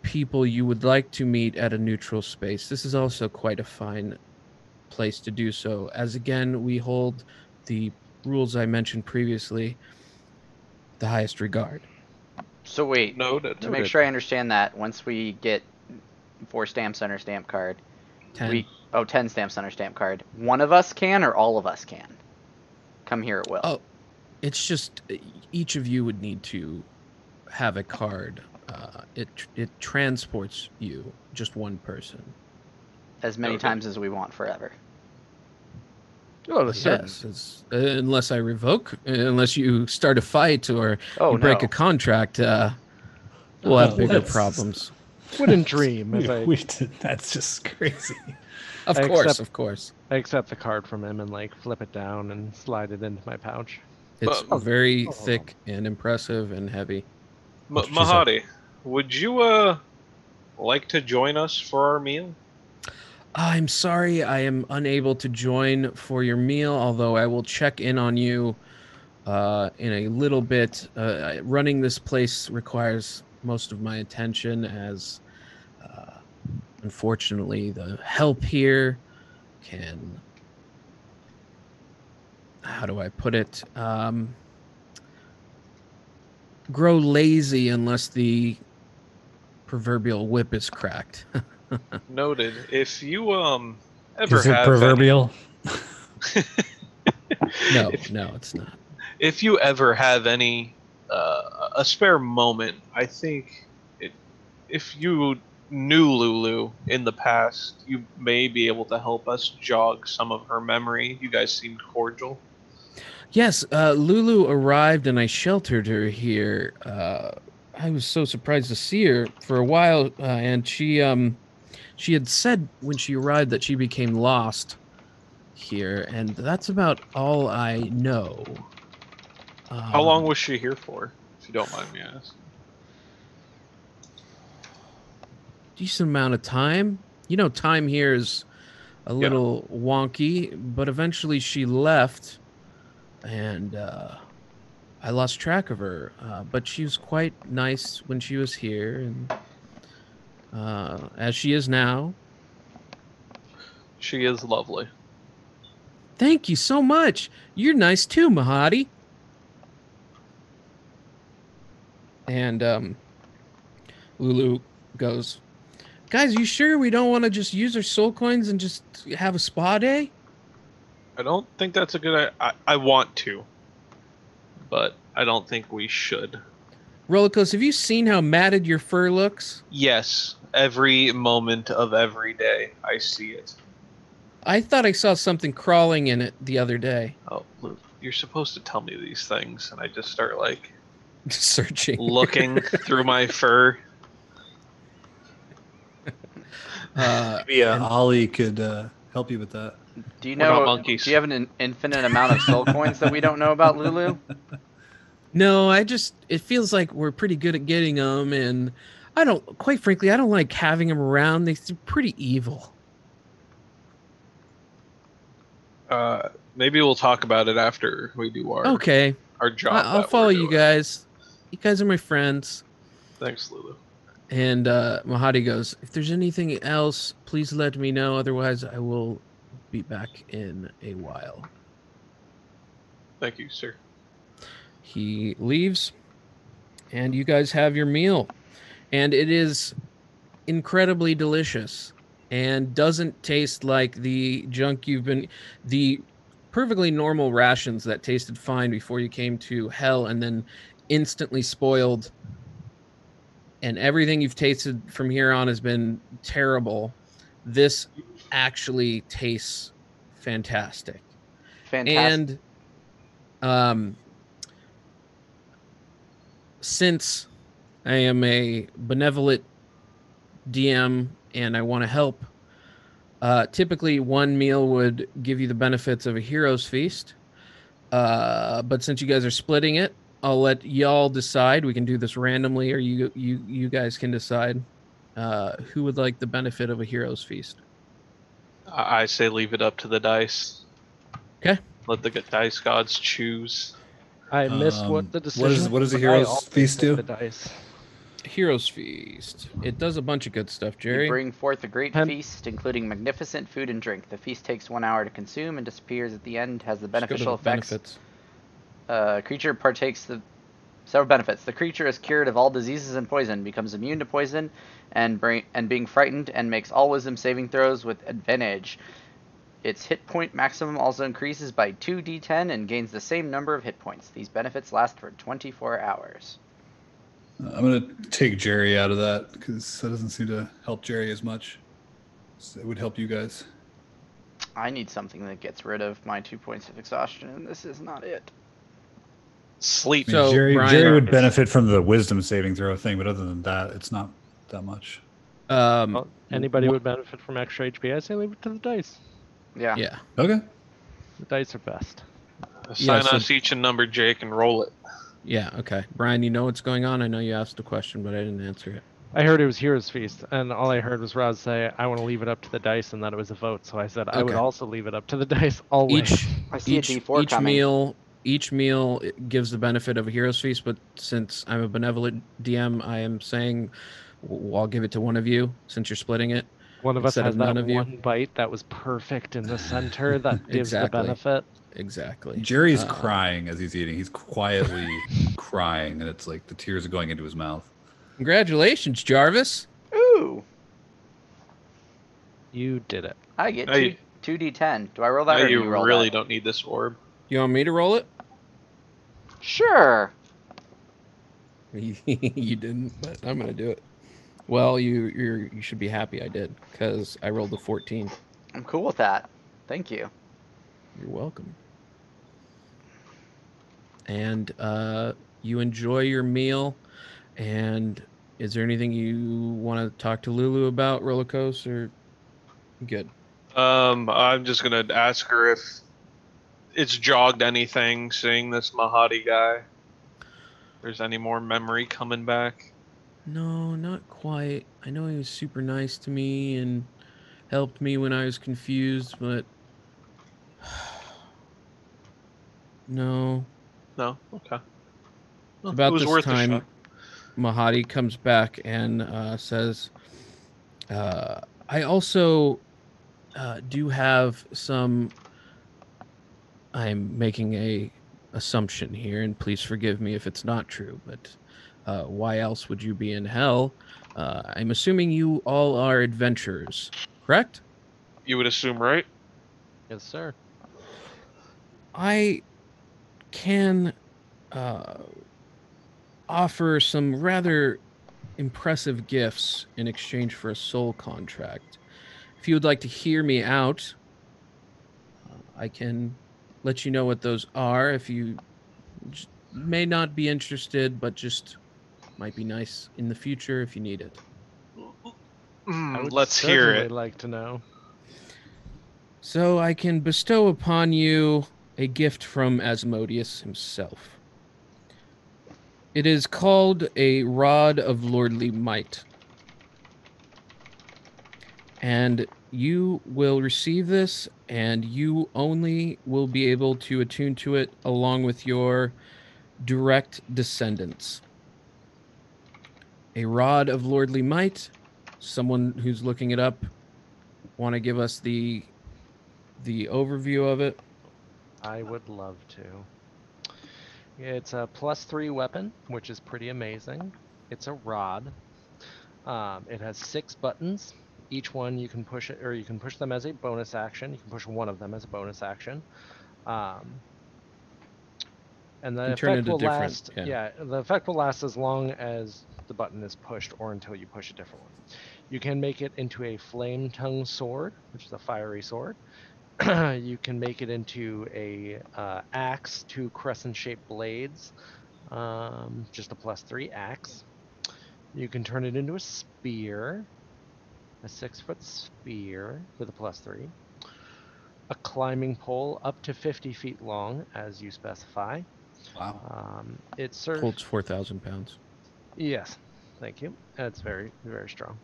people you would like to meet at a neutral space, this is also quite a fine place to do so. As again, we hold the rules I mentioned previously the highest regard. So wait, Noted. to make sure I understand that, once we get four stamps on our stamp card, ten. We, oh, ten stamps on our stamp card, one of us can or all of us can come here at will? Oh, it's just each of you would need to have a card. Uh, it it transports you, just one person. As many okay. times as we want forever. Oh, yes, uh, unless I revoke, unless you start a fight or oh, you break no. a contract, uh, we'll have oh, bigger problems. Wouldn't dream. If I, we did, that's just crazy. Of I course, accept, of course. I accept the card from him and like flip it down and slide it into my pouch. It's uh, very oh, thick and impressive and heavy. M Mahadi, like, would you uh, like to join us for our meal? I'm sorry, I am unable to join for your meal, although I will check in on you uh, in a little bit. Uh, running this place requires most of my attention, as uh, unfortunately the help here can, how do I put it, um, grow lazy unless the proverbial whip is cracked. Noted. If you um ever Is it have proverbial? Any... no, if, no, it's not. If you ever have any uh, a spare moment, I think it, if you knew Lulu in the past, you may be able to help us jog some of her memory. You guys seemed cordial. Yes, uh, Lulu arrived and I sheltered her here. Uh, I was so surprised to see her for a while, uh, and she um. She had said when she arrived that she became lost here, and that's about all I know. Um, How long was she here for, if you don't mind me asking? Decent amount of time. You know, time here is a little yeah. wonky, but eventually she left, and uh, I lost track of her. Uh, but she was quite nice when she was here, and... Uh, as she is now. She is lovely. Thank you so much. You're nice too, Mahadi. And um, Lulu goes, guys, you sure we don't want to just use our soul coins and just have a spa day? I don't think that's a good idea. I, I want to, but I don't think we should. Rollicos, have you seen how matted your fur looks? Yes. Every moment of every day, I see it. I thought I saw something crawling in it the other day. Oh, Luke, you're supposed to tell me these things, and I just start, like... searching. Looking through my fur. Uh, Maybe uh, and... Ollie could uh, help you with that. Do you know? Do you have an infinite amount of soul coins that we don't know about, Lulu? No, I just, it feels like we're pretty good at getting them, and I don't, quite frankly, I don't like having them around. They're pretty evil. Uh, maybe we'll talk about it after we do our okay. Our job. I'll follow you guys. You guys are my friends. Thanks, Lulu. And uh, Mahadi goes, if there's anything else, please let me know. Otherwise, I will be back in a while. Thank you, sir. He leaves, and you guys have your meal. And it is incredibly delicious and doesn't taste like the junk you've been... the perfectly normal rations that tasted fine before you came to hell and then instantly spoiled. And everything you've tasted from here on has been terrible. This actually tastes fantastic. Fantastic. And... um. Since I am a benevolent D M and I want to help, uh, typically one meal would give you the benefits of a hero's feast. Uh, but since you guys are splitting it, I'll let y'all decide. We can do this randomly, or you you you guys can decide uh, who would like the benefit of a hero's feast. I say leave it up to the dice. Okay. Let the dice gods choose. I missed um, what the decision. What is what does a hero's feast do? Hero's feast. It does a bunch of good stuff, Jerry. You bring forth a great um, feast, including magnificent food and drink. The feast takes one hour to consume and disappears at the end. Has the beneficial effects. Benefits. Uh, creature partakes the several benefits. The creature is cured of all diseases and poison, becomes immune to poison, and brain and being frightened, and makes all wisdom saving throws with advantage. Its hit point maximum also increases by two d ten and gains the same number of hit points. These benefits last for twenty-four hours. I'm going to take Jerry out of that because that doesn't seem to help Jerry as much. So it would help you guys. I need something that gets rid of my two points of exhaustion, and this is not it. Sleep. I mean, so Jerry, Brian, Jerry would benefit from the wisdom saving throw thing, but other than that, it's not that much. Um, well, anybody would benefit from extra H P. I say leave it to the dice. Yeah. Yeah. Okay. The dice are best. Assign yeah, so, us each a number, Jake, and roll it. Yeah, okay. Brian, you know what's going on? I know you asked a question, but I didn't answer it. I heard it was Heroes Feast, and all I heard was Rod say, I want to leave it up to the dice, and that it was a vote. So I said, okay. I would also leave it up to the dice always. Each, I see each, a D four each coming. Meal, each meal gives the benefit of a Heroes Feast, but since I'm a benevolent D M, I am saying well, I'll give it to one of you since you're splitting it. One of us has that one bite that was perfect in the center that gives the benefit. Exactly. Jerry's uh, crying as he's eating. He's quietly crying, and it's like the tears are going into his mouth. Congratulations, Jarvis. Ooh. You did it. I get I, two, two d ten. Do I roll that? No, or do you, you roll really that? Don't need this orb. You want me to roll it? Sure. You didn't, but I'm going to do it. Well, you you're, you should be happy I did, because I rolled a fourteen. I'm cool with that. Thank you. You're welcome. And uh, you enjoy your meal. And is there anything you want to talk to Lulu about, Rollercoaster? Or... Good. Um, I'm just going to ask her if it's jogged anything, seeing this Mahadi guy. If there's any more memory coming back. No, not quite. I know he was super nice to me and helped me when I was confused, but no. No? Okay. Well, about this time, Mahadi comes back and uh, says, uh, I also uh, do have some... I'm making a assumption here, and please forgive me if it's not true, but... Uh, why else would you be in hell? Uh, I'm assuming you all are adventurers, correct? You would assume, right? Yes, sir. I can uh, offer some rather impressive gifts in exchange for a soul contract. If you would like to hear me out, uh, I can let you know what those are. If you j- may not be interested, but just... might be nice in the future if you need it. Mm, let's hear it. I'd like to know. So I can bestow upon you a gift from Asmodeus himself. It is called a Rod of Lordly Might. And you will receive this, and you only will be able to attune to it along with your direct descendants. A Rod of Lordly Might. Someone who's looking it up, want to give us the... the overview of it? I would love to. It's a plus three weapon, which is pretty amazing. It's a rod. Um, it has six buttons. Each one you can push it, or you can push them as a bonus action. You can push one of them as a bonus action. Um, and the effect will last. Yeah. yeah, the effect will last as long as the button is pushed, or until you push a different one. You can make it into a flame tongue sword, which is a fiery sword. You can make it into a uh, axe, two crescent-shaped blades, um, just a plus three axe. You can turn it into a spear, a six-foot spear with a plus three. A climbing pole up to fifty feet long, as you specify. Wow. Um, it serves... holds four thousand pounds. Yes, thank you. That's very, very strong.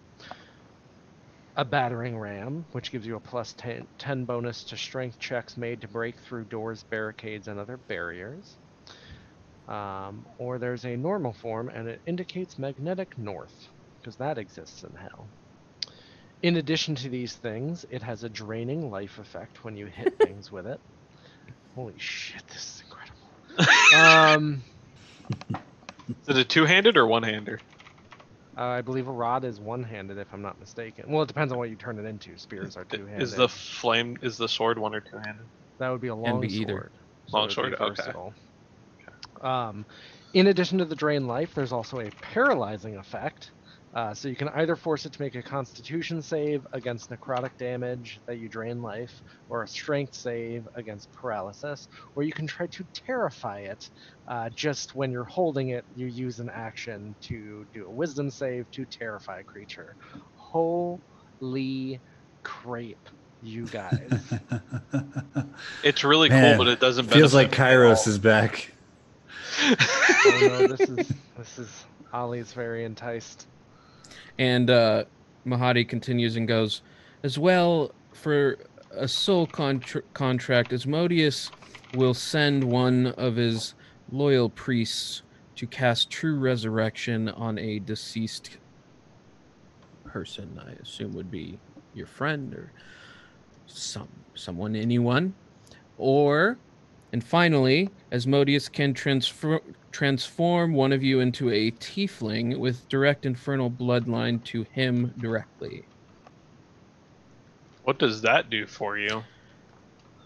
A battering ram, which gives you a plus ten, ten bonus to strength checks made to break through doors, barricades, and other barriers. Um, or there's a normal form, and it indicates magnetic north, because that exists in hell. In addition to these things, it has a draining life effect when you hit things with it. Holy shit, this is incredible. Um, is it a two-handed or one-hander? Uh, I believe a rod is one-handed, if I'm not mistaken. Well, it depends on what you turn it into. Spears are two-handed. Is the flame, is the sword one or two-handed? That would be a long be sword. So long sword, okay. okay. Um, in addition to the drain life, there's also a paralyzing effect. Uh, so you can either force it to make a Constitution save against necrotic damage that you drain life, or a Strength save against paralysis, or you can try to terrify it. Uh, just when you're holding it, you use an action to do a Wisdom save to terrify a creature. Holy crepe, you guys! It's really Man, cool, but it doesn't. Feels like Kairos is back. Oh, no, this is this is Ollie's very enticed. And uh, Mahadi continues and goes, as well, for a soul contra contract, Asmodeus will send one of his loyal priests to cast true resurrection on a deceased person, I assume would be your friend or some someone, anyone. Or, and finally, Asmodeus can transfer... transform one of you into a tiefling with direct infernal bloodline to him directly. What does that do for you?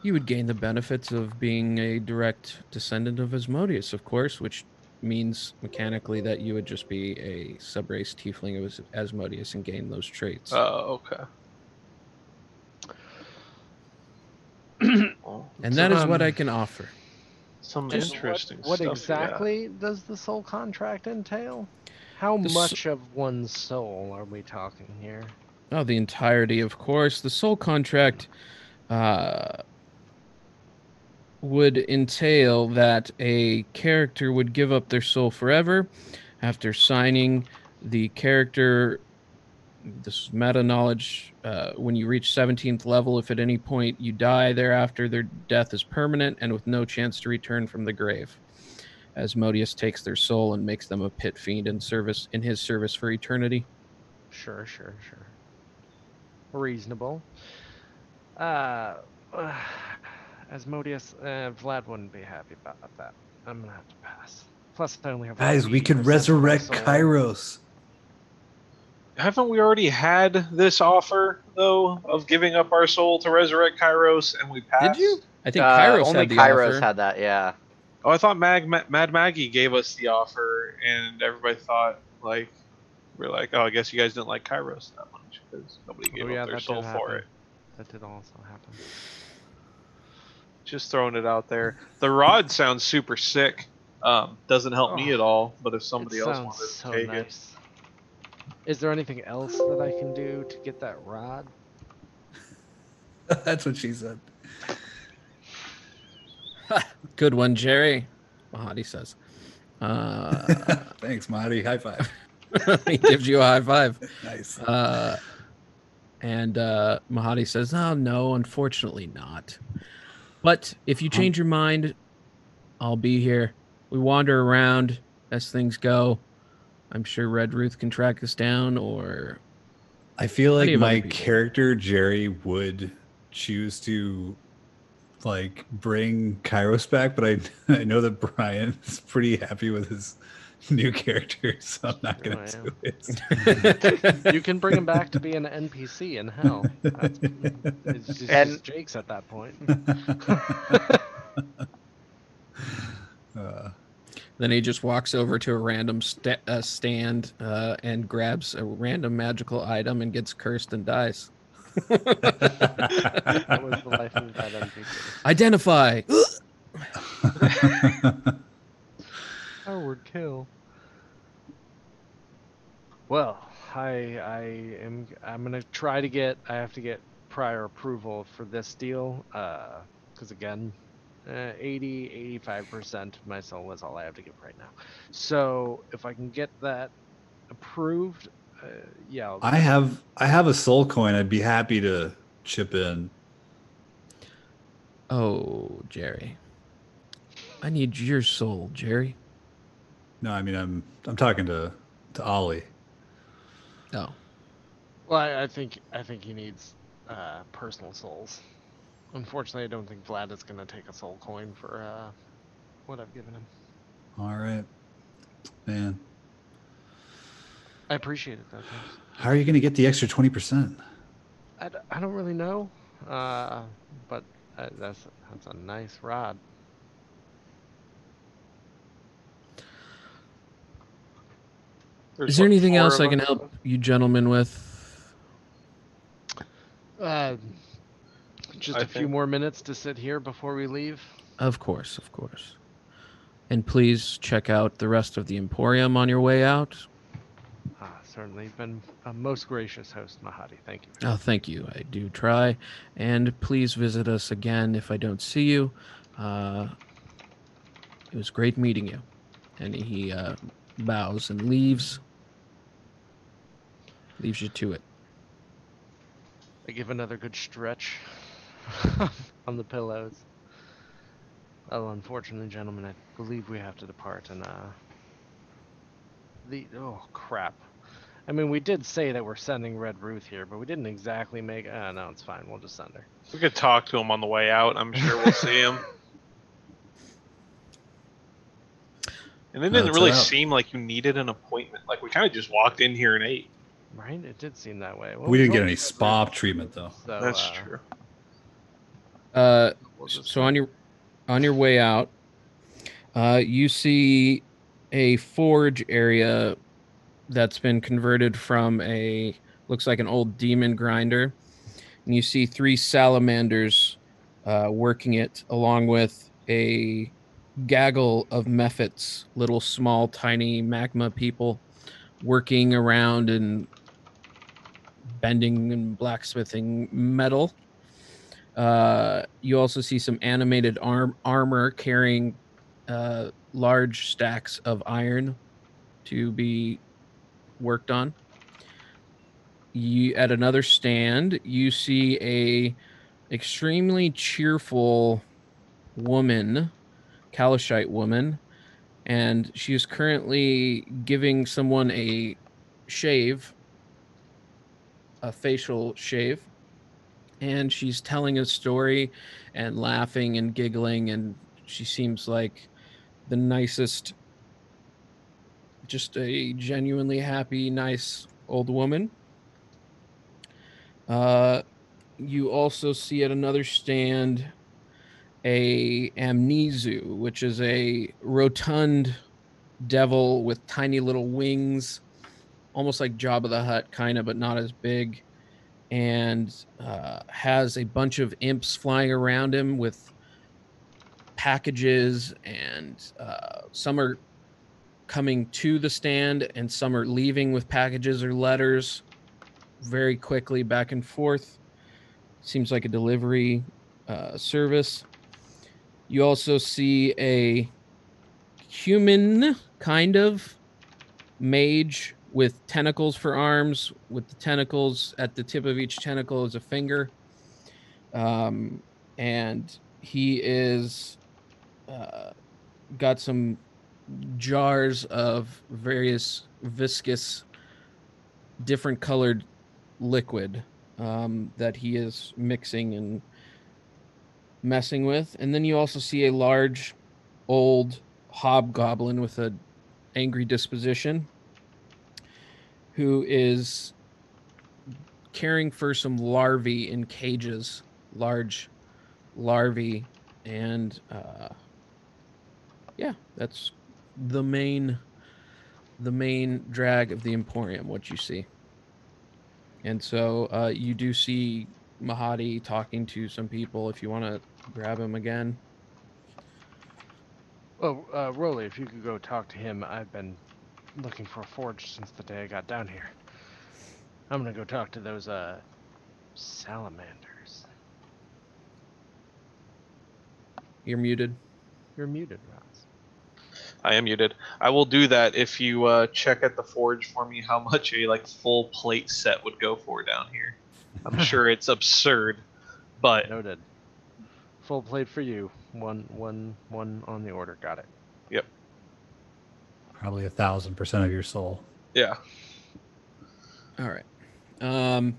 You would gain the benefits of being a direct descendant of Asmodeus, of course, which means mechanically that you would just be a subrace tiefling of Asmodeus and gain those traits. Oh, okay. And that is what I can offer. Some Just interesting what, what stuff. What exactly yeah. does the soul contract entail? How the much so of one's soul are we talking here? Oh, the entirety, of course. The soul contract uh, would entail that a character would give up their soul forever. After signing the character, this meta knowledge, uh, when you reach seventeenth level, if at any point you die thereafter, their death is permanent and with no chance to return from the grave. Asmodeus takes their soul and makes them a pit fiend in service in his service for eternity. Sure, sure, sure. Reasonable. Uh, uh, Asmodeus, uh, Vlad wouldn't be happy about that. I'm gonna have to pass. Plus, I only have guys. We could resurrect Kairos. Haven't we already had this offer, though, of giving up our soul to resurrect Kairos, and we passed? Did you? I think Kairos uh, only had the Kairos offer. had that, yeah. Oh, I thought Mag Ma Mad Maggie gave us the offer, and everybody thought, like, we're like, oh, I guess you guys didn't like Kairos that much, because nobody gave oh, yeah, up their soul for it. That did also happen. Just throwing it out there. The rod sounds super sick. Um, doesn't help oh, me at all, but if somebody else wanted to so take nice. it... Is there anything else that I can do to get that rod? That's what she said. Good one, Jerry. Mahadi says. Uh, Thanks, Mahadi. High five. He gives you a high five. Nice. Uh, and uh, Mahadi says, oh, no, unfortunately not. But if you change your mind, I'll be here. We wander around as things go. I'm sure Red Ruth can track us down, or... I feel like my character, Jerry, would choose to... like bring Kairos back, but I I know that Brian is pretty happy with his new character, so I'm not gonna oh, do it. You can bring him back to be an N P C in hell. That's, it's just, and... just Jake's at that point. uh, then he just walks over to a random st uh, stand uh, and grabs a random magical item and gets cursed and dies. That was the life of that N P C. Identify. Howard kill. Well, I I am I'm gonna try to get I have to get prior approval for this deal, uh, because again, uh, eighty, eighty-five percent of my soul is all I have to give right now. So if I can get that approved. Uh, yeah, I have I have a soul coin. I'd be happy to chip in. Oh, Jerry, I need your soul, Jerry. No, I mean I'm I'm talking to to Ollie. Oh, well, I, I think I think he needs uh, personal souls. Unfortunately, I don't think Vlad is going to take a soul coin for uh, what I've given him. All right, man. I appreciate it, though. Thanks. How are you going to get the extra twenty percent? I, I don't really know, uh, but uh, that's, that's a nice rod. There's Is there anything else I can help them? you gentlemen with? Uh, just I a think... few more minutes to sit here before we leave? Of course, of course. And please check out the rest of the Emporium on your way out. Certainly been a most gracious host, Mahadi. Thank you. Oh, thank you. I do try. And please visit us again if I don't see you. Uh, it was great meeting you. And he uh, bows and leaves. Leaves you to it. I give another good stretch on the pillows. Oh, unfortunately, gentlemen, I believe we have to depart. And uh, the oh, crap. I mean, we did say that we're sending Red Ruth here, but we didn't exactly make... Oh, no, it's fine. We'll just send her. We could talk to him on the way out. I'm sure we'll see him. And it didn't no, really seem like you needed an appointment. Like, we kind of just walked in here and ate. Right? It did seem that way. Well, we didn't get any spa treatment, though. So, That's uh, true. Uh, we'll so on your, on your way out, uh, you see a forge area... that's been converted from a looks like an old demon grinder, and you see three salamanders uh, working it, along with a gaggle of mephits, little small tiny magma people, working around and bending and blacksmithing metal. Uh, you also see some animated arm armor carrying uh, large stacks of iron to be worked on. You at another stand, you see a extremely cheerful woman, Kalashite woman, and she is currently giving someone a shave, a facial shave, and she's telling a story and laughing and giggling, and she seems like the nicest, just a genuinely happy, nice old woman. Uh, you also see at another stand a amnesu, which is a rotund devil with tiny little wings, almost like Jabba the Hutt, kind of, but not as big, and uh, has a bunch of imps flying around him with packages, and uh, some are coming to the stand and some are leaving with packages or letters very quickly back and forth. Seems like a delivery uh, service. You also see a human kind of mage with tentacles for arms, with the tentacles at the tip of each tentacle is a finger. Um, and he is uh, got some jars of various viscous, different colored liquid um, that he is mixing and messing with. And then you also see a large, old hobgoblin with an angry disposition who is caring for some larvae in cages, large larvae. And uh, yeah, that's the main... the main drag of the Emporium, what you see. And so uh, you do see Mahadi talking to some people if you want to grab him again. Oh, uh, Rolly, if you could go talk to him. I've been looking for a forge since the day I got down here. I'm going to go talk to those uh, salamanders. You're muted. You're muted, Rob. I am muted. I will do that if you uh, check at the forge for me how much a like full plate set would go for down here. I'm sure it's absurd, but noted. Full plate for you. One, one, one on the order. Got it. Yep. Probably a thousand percent of your soul. Yeah. All right. Um,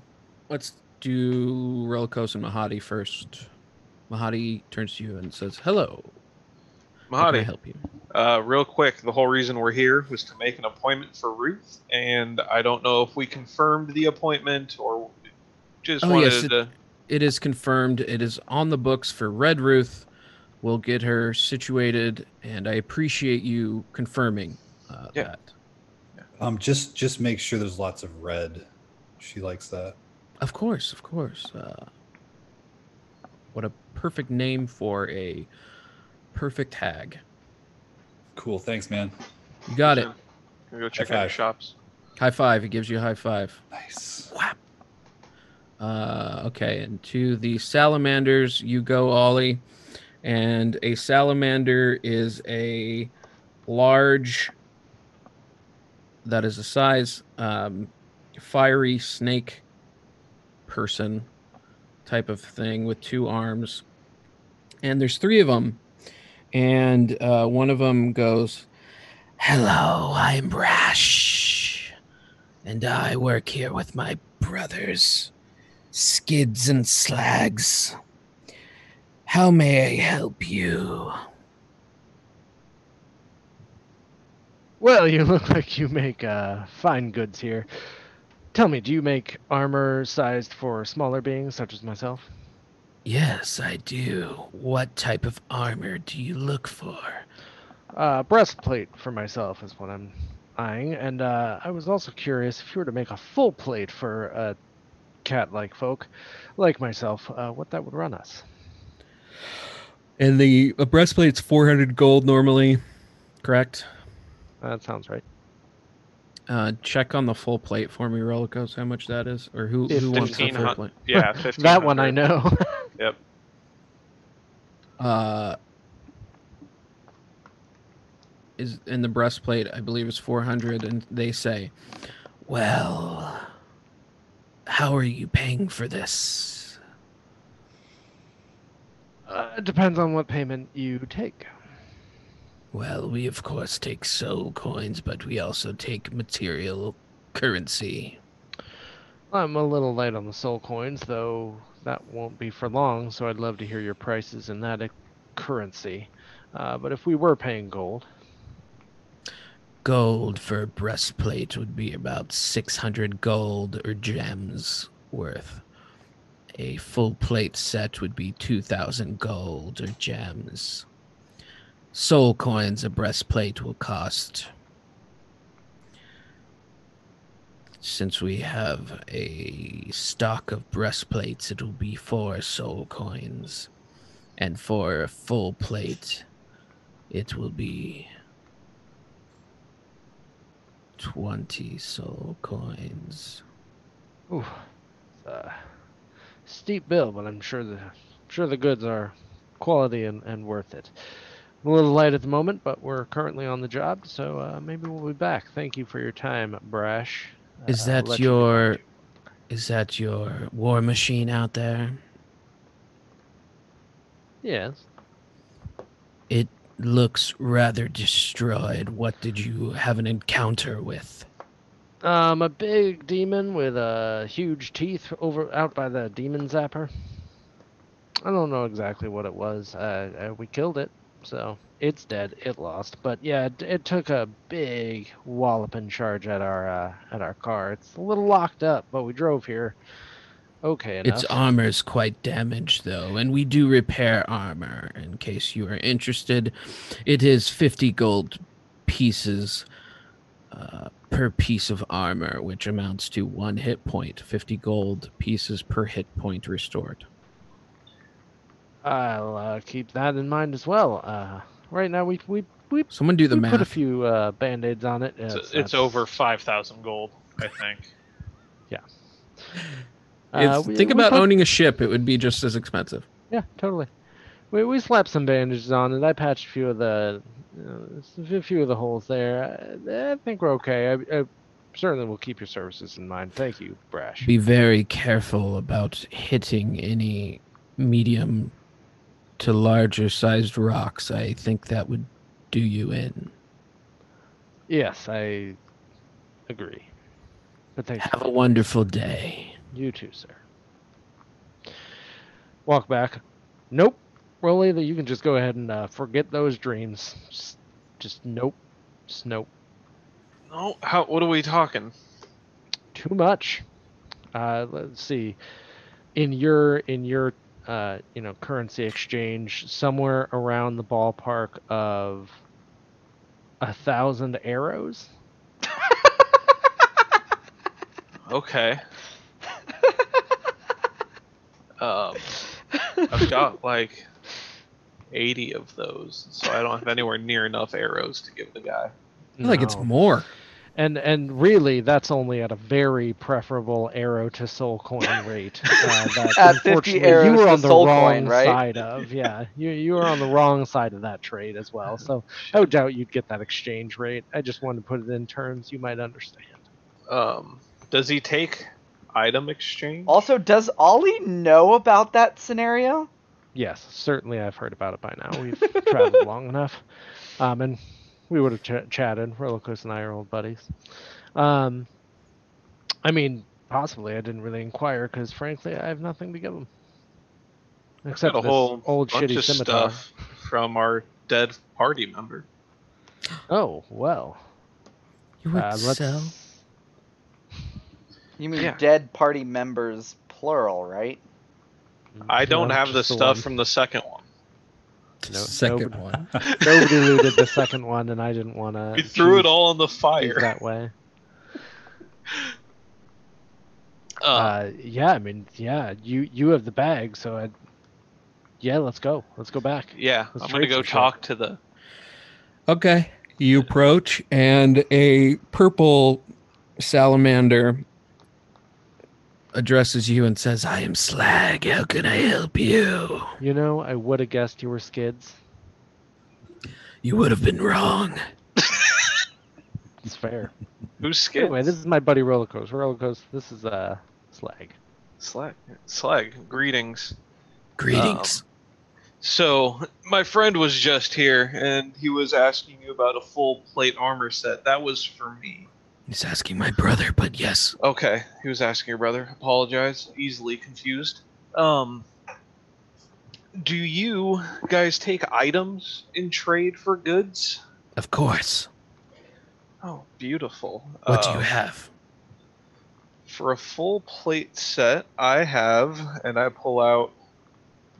let's do Relicos and Mahadi first. Mahadi turns to you and says, "Hello, Mahadi. How can I help you?" Uh, real quick, the whole reason we're here was to make an appointment for Ruth, and I don't know if we confirmed the appointment or just oh, wanted yes, it, to... It is confirmed. It is on the books for Red Ruth. We'll get her situated, and I appreciate you confirming uh, yeah. that. Yeah. Um, just, just make sure there's lots of red. She likes that. Of course, of course. Uh, what a perfect name for a perfect hag. Cool, thanks, man. You got it. Can we go check out your shops? High five. He gives you a high five. Nice. Whap. Uh, okay, and to the salamanders, you go, Ollie. And a salamander is a large, that is a size, um, fiery snake person type of thing with two arms. And there's three of them. And uh, one of them goes, "Hello, I'm Brash, and I work here with my brothers, Skids and Slags. How may I help you?" "Well, you look like you make uh, fine goods here. Tell me, do you make armor sized for smaller beings such as myself?" "Yes, I do. What type of armor do you look for?" Uh, breastplate for myself is what I'm eyeing, and uh, I was also curious if you were to make a full plate for a cat-like folk like myself, uh, what that would run us." And the a breastplate's four hundred gold normally, correct? That sounds right. Uh, check on the full plate for me, Relicos, how much that is, or who, who wants the full plate? Yeah, that one I know. Yep. Uh, is in the breastplate, I believe, is four hundred, and they say, "Well, how are you paying for this?" Uh, it depends on what payment you take. "Well, we, of course, take soul coins, but we also take material currency." "I'm a little light on the soul coins, though that won't be for long, so I'd love to hear your prices in that currency. Uh, but if we were paying gold..." "Gold for a breastplate would be about six hundred gold or gems worth. A full plate set would be two thousand gold or gems. Soul coins a breastplate will cost, since we have a stock of breastplates, it will be four soul coins, and for a full plate it will be twenty soul coins." "Ooh, uh, steep bill, but I'm sure the, I'm sure the goods are quality and, and worth it. I'm a little light at the moment, but we're currently on the job, so uh, maybe we'll be back. Thank you for your time, Brash. Is that uh, your, you is that your war machine out there? Yes. It looks rather destroyed. What did you have an encounter with? Um, a big demon with uh, huge teeth over out by the Demon Zapper. I don't know exactly what it was. Uh, we killed it, so it's dead. It lost, but yeah, it, it took a big walloping charge at our uh, at our car. It's a little locked up, but we drove here. Okay enough. Its armor is quite damaged, though, and we do repair armor, in case you are interested. It is fifty gold pieces uh, per piece of armor, which amounts to one hit point. fifty gold pieces per hit point restored. I'll uh, keep that in mind as well. Uh, right now, we we we, Someone do the we math. put a few uh, Band-Aids on it. It's, it's, it's over five thousand gold, I think. Yeah. Uh, we, think we about put... owning a ship. It would be just as expensive. Yeah, totally. We we slapped some bandages on, and I patched a few of the uh, a few of the holes there. I, I think we're okay. I, I certainly will keep your services in mind. Thank you, Brash. Be very careful about hitting any medium to larger sized rocks. I think that would do you in. Yes, I agree. But thanks. Have a wonderful day. You too, sir. Walk back. Nope. Rolly, that you can just go ahead and uh, forget those dreams. Just, just nope. Just nope. No. How? What are we talking? Too much. Uh, let's see. In your in your uh, you know, currency exchange, somewhere around the ballpark of a thousand arrows. Okay. Um, I've got like eighty of those, so I don't have anywhere near enough arrows to give the guy. I feel like it's more. And and really, that's only at a very preferable arrow to soul coin rate. Uh, that at unfortunately, fifty arrows you were on the wrong coin, right? side of. Yeah, you you were on the wrong side of that trade as well. So no doubt you'd get that exchange rate. I just wanted to put it in terms you might understand. Um, does he take item exchange? Also, does Ollie know about that scenario? Yes, certainly I've heard about it by now. We've traveled long enough. Um, and we would have ch chatted. Rollicus and I are old buddies. Um, I mean, possibly. I didn't really inquire because, frankly, I have nothing to give them. Except a this whole old bunch shitty of scimitar. Stuff from our dead party member. Oh, well. You would uh, sell? You mean yeah. dead party members, plural, right? I don't no, have the stuff the from the second one. No, second nobody, one. Nobody looted the second one, and I didn't want to... We threw it all in the fire. That way. Uh, uh, yeah, I mean, yeah, you, you have the bag, so I'd... Yeah, let's go. Let's go back. Yeah, let's I'm going to go talk to the... Okay. You approach, and a purple salamander addresses you and says, "I am Slag. How can I help you?" You know, I would have guessed you were Skids. You would have been wrong. It's fair. Who's Skids? Anyway, this is my buddy Rollicos. Rollicos, this is uh, Slag. Slag. Slag. Greetings. Greetings. Um, so, my friend was just here, and he was asking you about a full plate armor set. That was for me. He's asking my brother, but yes. Okay, he was asking your brother. Apologize. Easily confused. Um, do you guys take items in trade for goods? Of course. Oh, beautiful. What uh, do you have? For a full plate set, I have, and I pull out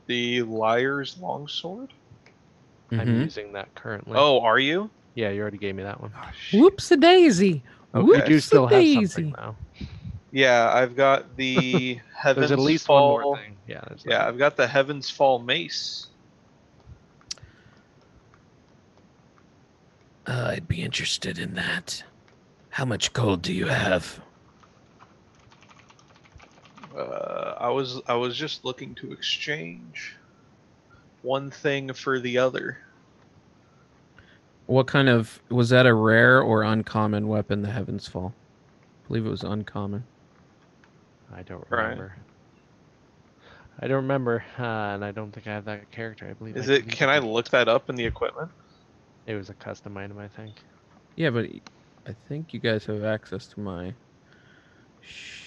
the Liar's Longsword. Mm-hmm. I'm using that currently. Oh, are you? Yeah, you already gave me that one. Oh, whoops-a-daisy. Okay. We do still have something now. Yeah, I've got the Heaven's at least Fall. One more thing. Yeah, yeah, I've got the Heaven's Fall mace. Uh, I'd be interested in that. How much gold do you have? Uh, I was I was just looking to exchange one thing for the other. What kind of, was that a rare or uncommon weapon, the Heaven's Fall? I believe it was uncommon. I don't remember. Right. I don't remember, uh, and I don't think I have that character. I believe. Is I it? Can I look that up in the equipment? It was a custom item, I think. Yeah, but I think you guys have access to my shit.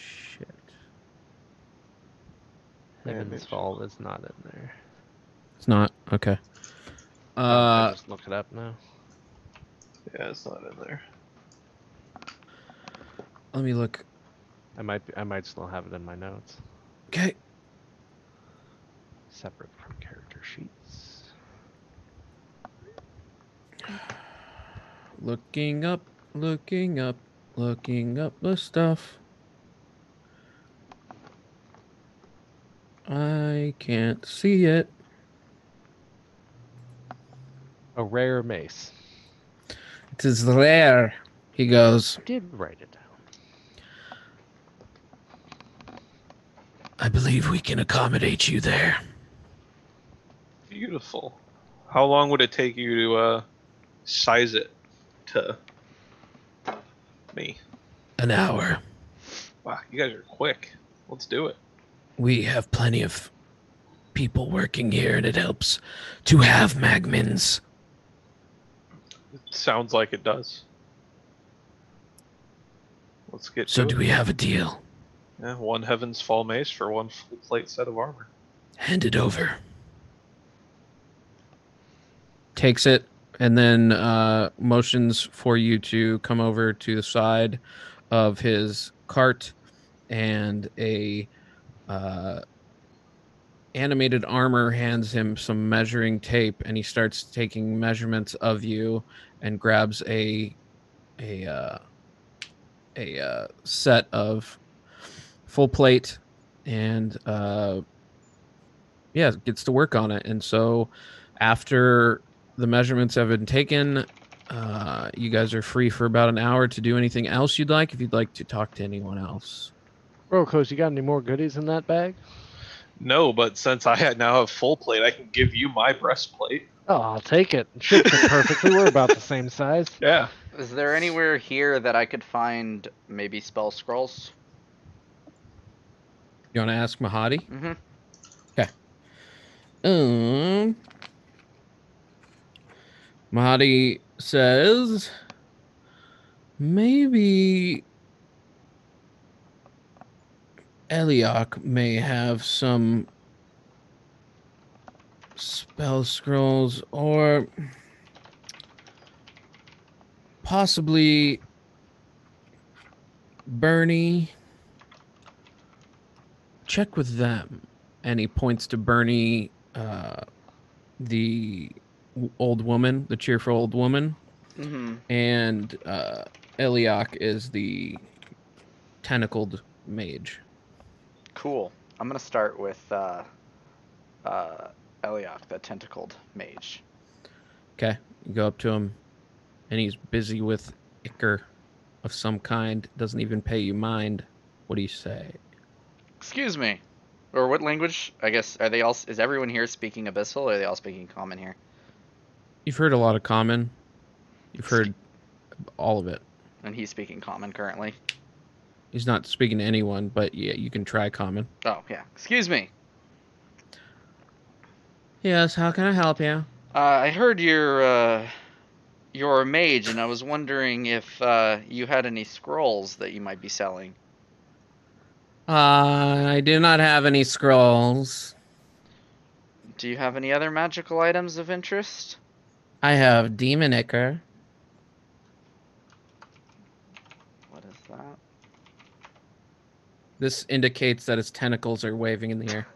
Heaven's Fall is not in there. It's not? Okay. Uh, just look it up now. Yeah, it's not in there. Let me look. I might I might still have it in my notes. Okay. Separate from character sheets. Looking up, looking up, looking up the stuff. I can't see it. A rare mace. It is rare. He goes. I did write it down. I believe we can accommodate you there. Beautiful. How long would it take you to uh, size it to me? An hour. Wow, you guys are quick. Let's do it. We have plenty of people working here, and it helps to have magmins. Sounds like it does. Let's get so to do it. We have a deal? Yeah, one Heaven's Fall mace for one full plate set of armor. Hand it over. Takes it and then uh, motions for you to come over to the side of his cart, and a uh, animated armor hands him some measuring tape, and he starts taking measurements of you and grabs a a uh, a uh, set of full plate, and uh, yeah, gets to work on it. And so after the measurements have been taken, uh, you guys are free for about an hour to do anything else you'd like, if you'd like to talk to anyone else. Rokos, you got any more goodies in that bag? No, but since I had now have full plate, I can give you my breastplate. Oh, I'll take it. It fits it perfectly. We're about the same size. Yeah. Is there anywhere here that I could find maybe spell scrolls? You want to ask Mahadi? Mm-hmm. Okay. Um, Mahadi says, maybe Eliok may have some spell scrolls, or possibly Bernie. Check with them. And he points to Bernie, uh, the old woman, the cheerful old woman. Mm-hmm. And uh, Eliok is the tentacled mage. Cool. I'm going to start with uh, uh, Eliok, the tentacled mage. Okay. You go up to him, and he's busy with ichor of some kind. Doesn't even pay you mind. What do you say? Excuse me. Or what language? I guess, are they all, is everyone here speaking Abyssal, or are they all speaking Common here? You've heard a lot of Common. You've heard all of it. And he's speaking Common currently. He's not speaking to anyone, but yeah, you can try Common. Oh, yeah. Excuse me. Yes, how can I help you? Uh, I heard you're, uh, you're a mage, and I was wondering if uh, you had any scrolls that you might be selling. Uh, I do not have any scrolls. Do you have any other magical items of interest? I have Demonicker. What is that? This indicates that his tentacles are waving in the air.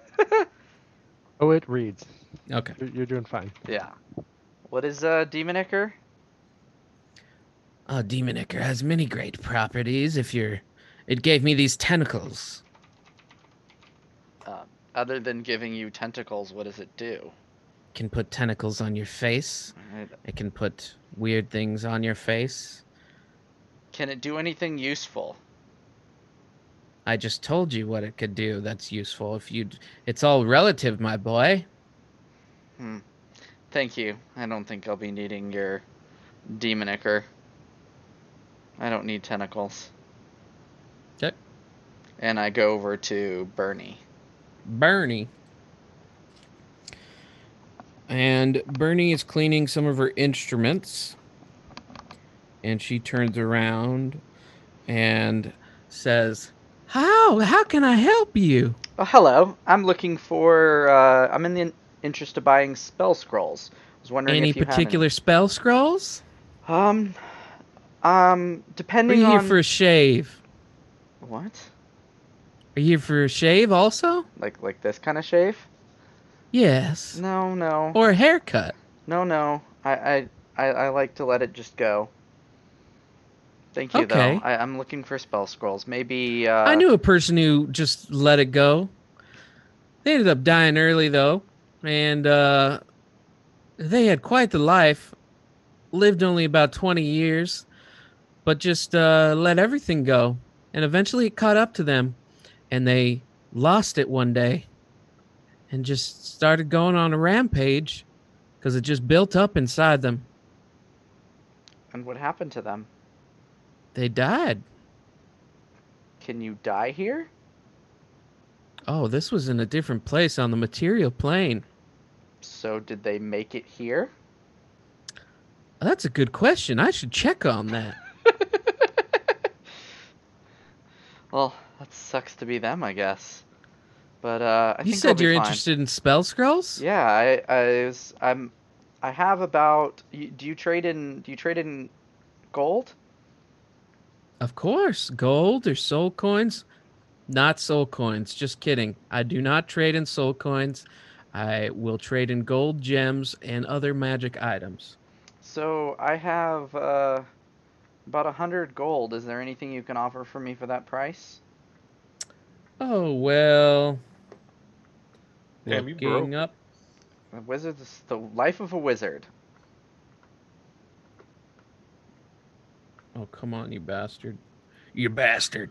Oh, it reads. Okay. You're doing fine. Yeah. What is uh, Demonicker? Uh, Demonicker has many great properties. If you're... It gave me these tentacles. Uh, other than giving you tentacles, what does it do? It can put tentacles on your face. Right. It can put weird things on your face. Can it do anything useful? I just told you what it could do. That's useful. If you'd, it's all relative, my boy. Hmm. Thank you. I don't think I'll be needing your Demonicker. I don't need tentacles. Okay. And I go over to Bernie. Bernie. And Bernie is cleaning some of her instruments. And she turns around and says, How? How can I help you? Oh, hello. I'm looking for... Uh, I'm in the interest of buying spell scrolls. I was wondering any if you particular have any. Spell scrolls? Um, um, depending on... Are you on... here for a shave? What? Are you here for a shave also? Like, like this kind of shave? Yes. No, no. Or a haircut? No, no. I, I, I, I like to let it just go. Thank you, okay. though. I, I'm looking for spell scrolls. Maybe... Uh... I knew a person who just let it go. They ended up dying early, though. And uh, they had quite the life. Lived only about twenty years. But just uh, let everything go. And eventually it caught up to them. And they lost it one day. And just started going on a rampage. Because it just built up inside them. And what happened to them? They died. Can you die here? Oh, this was in a different place on the material plane. So did they make it here? That's a good question. I should check on that. Well, that sucks to be them, I guess. But uh, I you think said you're fine. Interested in spell scrolls? Yeah, I, I was, I'm. I have about. Do you trade in? Do you trade in gold? Of course, gold or soul coins. Not soul coins, just kidding. I do not trade in soul coins. I will trade in gold, gems, and other magic items. So I have uh, about one hundred gold. Is there anything you can offer for me for that price? Oh, well... Damn, you broke. Up. A wizard is the life of a wizard. Oh, come on, you bastard. You bastard.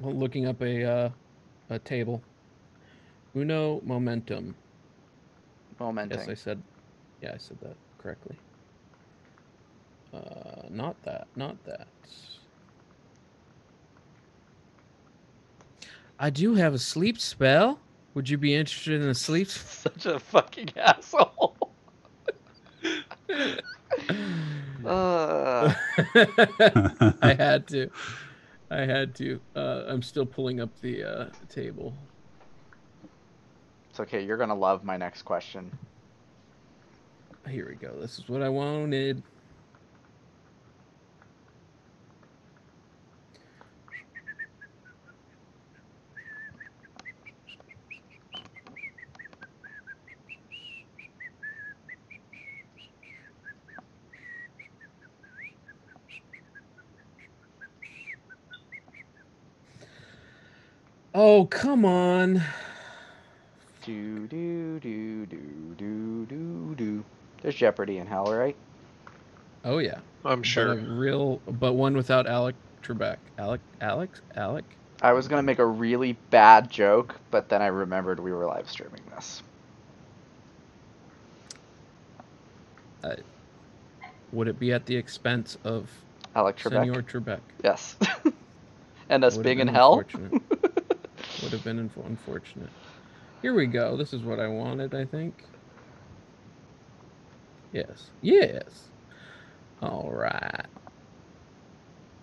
Well, looking up a uh, a table. Uno momentum. Momentum. Yes, I said... Yeah, I said that correctly. Uh, not that. Not that. I do have a sleep spell. Would you be interested in a sleep spell? Such a fucking asshole. Uh. I had to. I had to. Uh, I'm still pulling up the uh, table. It's okay. You're going to love my next question. Here we go. This is what I wanted. Oh, come on. Do, do, do, do, do, do, do. There's Jeopardy in hell, right? Oh, yeah. I'm sure. But real, but one without Alec Trebek. Alec? Alex? Alec? I was going to make a really bad joke, but then I remembered we were live streaming this. Uh, would it be at the expense of Alec Trebek? Senor Trebek? Yes. And us being in hell? Would have been unfortunate. Here we go. This is what I wanted, I think. Yes. Yes. All right.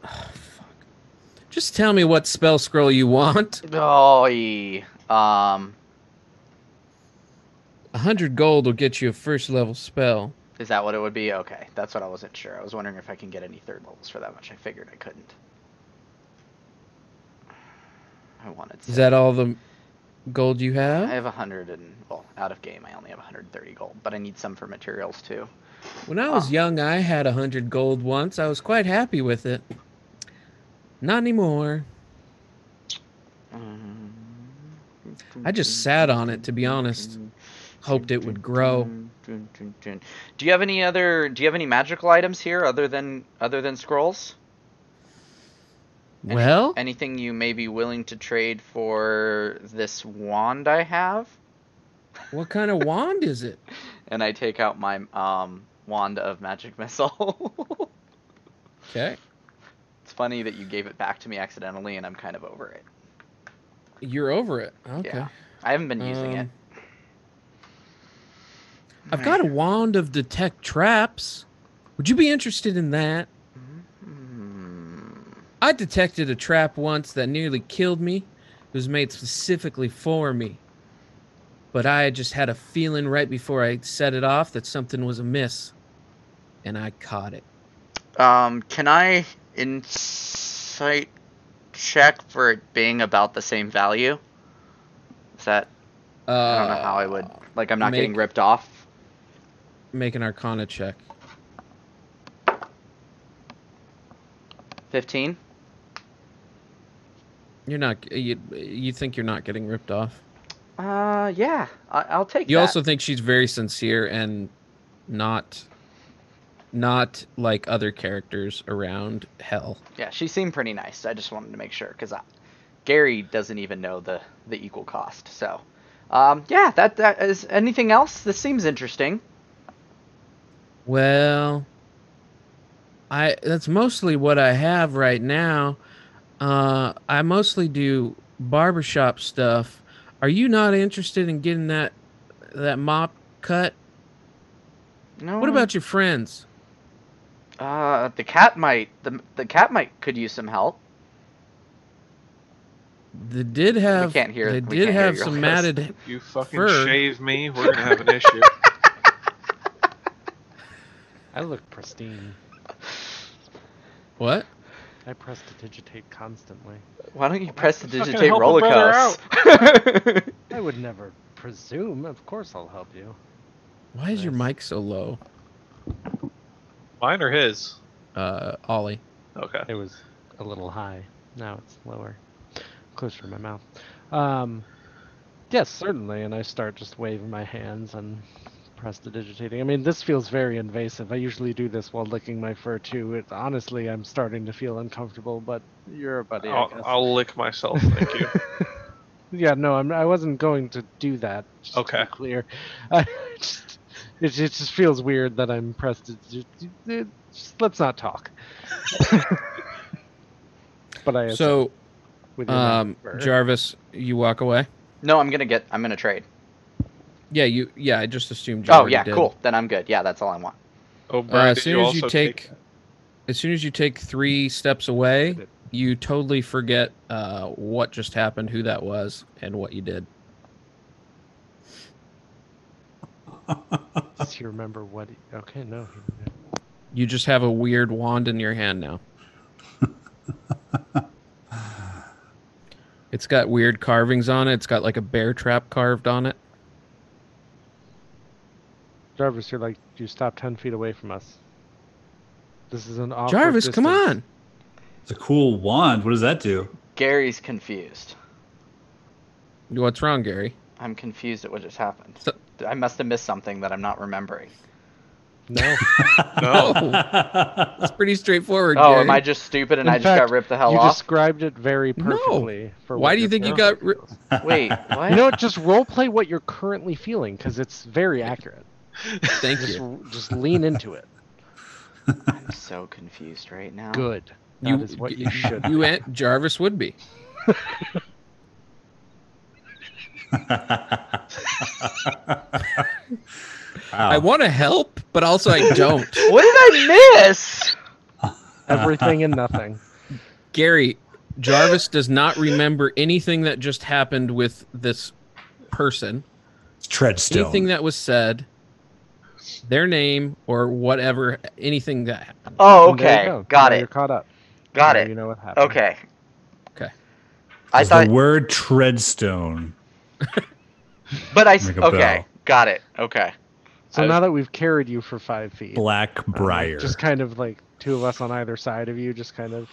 Oh, fuck. Just tell me what spell scroll you want. Oh, um. A hundred gold will get you a first level spell. Is that what it would be? Okay. That's what I wasn't sure. I was wondering if I can get any third levels for that much. I figured I couldn't. I wanted to. Is that all the gold you have? I have a hundred and well, out of game I only have one hundred thirty gold, but I need some for materials too. When I was oh. young, I had a hundred gold once. I was quite happy with it. Not anymore. Um, I just sat on it, to be honest. Hoped it would grow. Do you have any other? Do you have any magical items here other than other than scrolls? Any, well? Anything you may be willing to trade for this wand I have? What kind of wand is it? And I take out my um, wand of magic missile. Okay. It's funny that you gave it back to me accidentally, and I'm kind of over it. You're over it? Okay. Yeah. I haven't been using um, it. I've got a wand of detect traps. Would you be interested in that? I detected a trap once that nearly killed me. It was made specifically for me. But I just had a feeling right before I set it off that something was amiss. And I caught it. Um, can I insight check for it being about the same value? Is that... Uh, I don't know how I would... Like, I'm not make, getting ripped off? Make an Arcana check. fifteen? You're not... You, you think you're not getting ripped off? Uh, yeah. I, I'll take you that. You also think she's very sincere and not... Not like other characters around hell. Yeah, she seemed pretty nice. I just wanted to make sure, because Gary doesn't even know the, the equal cost, so... Um, yeah, that, that is anything else? This seems interesting. Well, I, that's mostly what I have right now. Uh, I mostly do barbershop stuff. Are you not interested in getting that, that mop cut? No. What about your friends? Uh, the cat might, the, the cat might could use some help. They did have. Can't hear, they did have some matted. You fucking fur. Shave me. We're gonna have an issue. I look pristine. What? I press to digitate constantly. Why don't you press to digitate rollercoaster? I would never presume. Of course, I'll help you. Why is nice. Your mic so low? Mine or his? Uh, Ollie. Okay. It was a little high. Now it's lower. Closer to my mouth. Um, yes, certainly. And I start just waving my hands and prestidigitating. I mean, this feels very invasive. I usually do this while licking my fur too. It, honestly, I'm starting to feel uncomfortable. But you're a buddy. I'll, I guess. I'll lick myself. Thank you. Yeah, no, I'm. I wasn't going to do that. Just okay. To be clear. I just, it, it just feels weird that I'm prestidigitating. Let's not talk. But I. So. Um, Jarvis, you walk away? No, I'm gonna get. I'm gonna trade. Yeah, you. Yeah, I just assumed. You oh yeah, did. Cool. Then I'm good. Yeah, that's all I want. Oh, Brian, uh, as soon you as you take, take as soon as you take three steps away, you totally forget uh, what just happened, who that was, and what you did. Does he remember what? He, okay, no. You just have a weird wand in your hand now. It's got weird carvings on it. It's got like a bear trap carved on it. Jarvis, you're like, you stop ten feet away from us. This is an awkward Jarvis, distance. Come on! It's a cool wand. What does that do? Gary's confused. What's wrong, Gary? I'm confused at what just happened. So I must have missed something that I'm not remembering. No. No. It's pretty straightforward. Oh, Gary. Am I just stupid and in I fact, just got ripped the hell you off? You described it very perfectly. No. For why do you think you got ripped? Wait, what? You know what? Just roleplay what you're currently feeling because it's very accurate. Thank just, you. Just lean into it. I'm so confused right now. Good. That you, is what you should You at Jarvis would be. Wow. I want to help, but also I don't. What did I miss? Everything and nothing. Gary, Jarvis does not remember anything that just happened with this person. Treadstone. Anything that was said, their name, or whatever, anything that happened. Oh, okay. Go. Got now it. You're caught up. Got now it. You know what happened. Okay. Okay. I thought... The word treadstone. But I... Like okay. Got it. Okay. So now that we've carried you for five feet. Black Briar. Um, just kind of like two of us on either side of you, just kind of.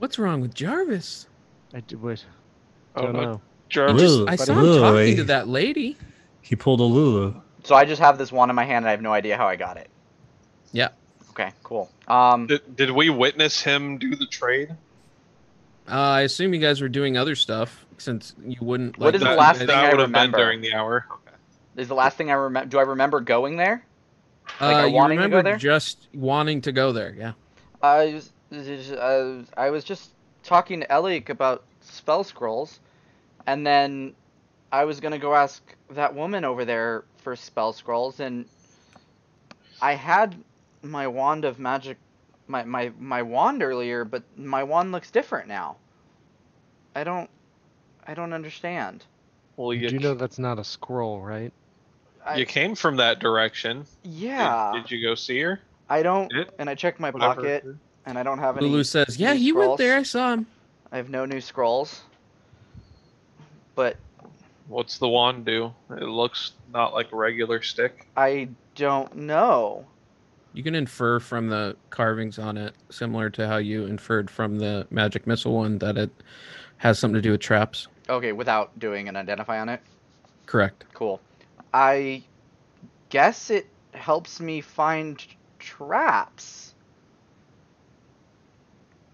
What's wrong with Jarvis? I do, wait, don't oh, no. know. Jarvis. Lulu. I saw him Lulu. talking to that lady. He pulled a Lulu. So I just have this wand in my hand and I have no idea how I got it. Yeah. Okay, cool. Um, did, did we witness him do the trade? Uh, I assume you guys were doing other stuff since you wouldn't. What like, is the last thing I remember during the hour? Okay. Is the last thing I remember? Do I remember going there? Like, uh, you wanting remember to go there? Just wanting to go there, yeah. I was, uh, I was just talking to Eliok about spell scrolls, and then I was gonna go ask that woman over there for spell scrolls, and I had my wand of magic, my my my wand earlier, but my wand looks different now. I don't, I don't understand. Well, you, you know that's not a scroll, right? I, you came from that direction. Yeah. Did, did you go see her? I don't, and I checked my Whatever. pocket, and I don't have any. Lulu says, yeah, he scrolls. went there, I saw him. I have no new scrolls. But what's the wand do? It looks not like a regular stick. I don't know. You can infer from the carvings on it, similar to how you inferred from the magic missile one, that it has something to do with traps. Okay, without doing an identify on it? Correct. Cool. I guess it helps me find traps.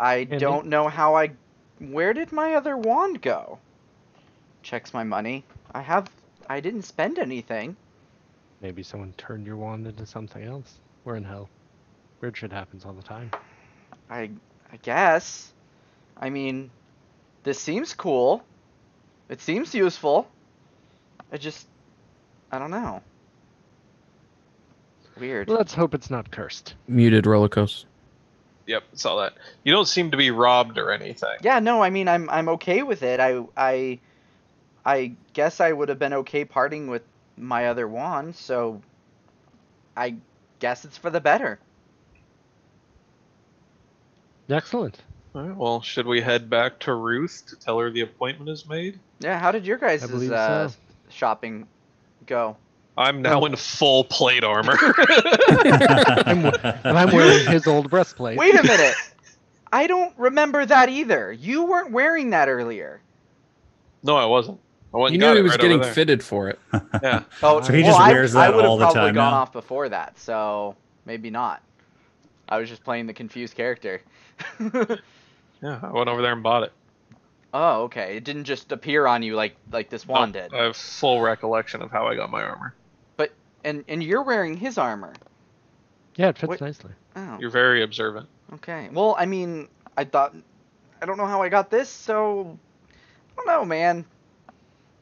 I and don't it, know how I... Where did my other wand go? Checks my money. I have... I didn't spend anything. Maybe someone turned your wand into something else. We're in hell. Weird shit happens all the time. I, I guess. I mean, this seems cool. It seems useful. It just... I don't know. Weird. Let's hope it's not cursed. Muted roller coaster. Yep, saw that. You don't seem to be robbed or anything. Yeah, no, I mean, I'm I'm okay with it. I I I guess I would have been okay parting with my other wand, so I guess it's for the better. Excellent. All right, well, should we head back to Ruth to tell her the appointment is made? Yeah, how did your guys' uh, so. shopping go? I'm now oh. in full plate armor. I'm, and I'm wearing his old breastplate. Wait a minute. I don't remember that either. You weren't wearing that earlier. No, I wasn't. I wasn't you knew he was right getting fitted for it. Yeah. Oh, so he well, just wears I, that I all the time. I would have probably gone now. off before that, so maybe not. I was just playing the confused character. Yeah, I went over there and bought it. Oh, okay. It didn't just appear on you like like this wand no, did. I have full recollection of how I got my armor. But and and you're wearing his armor. Yeah, it fits what? nicely. Oh. You're very observant. Okay. Well, I mean, I thought I don't know how I got this, so I don't know, man.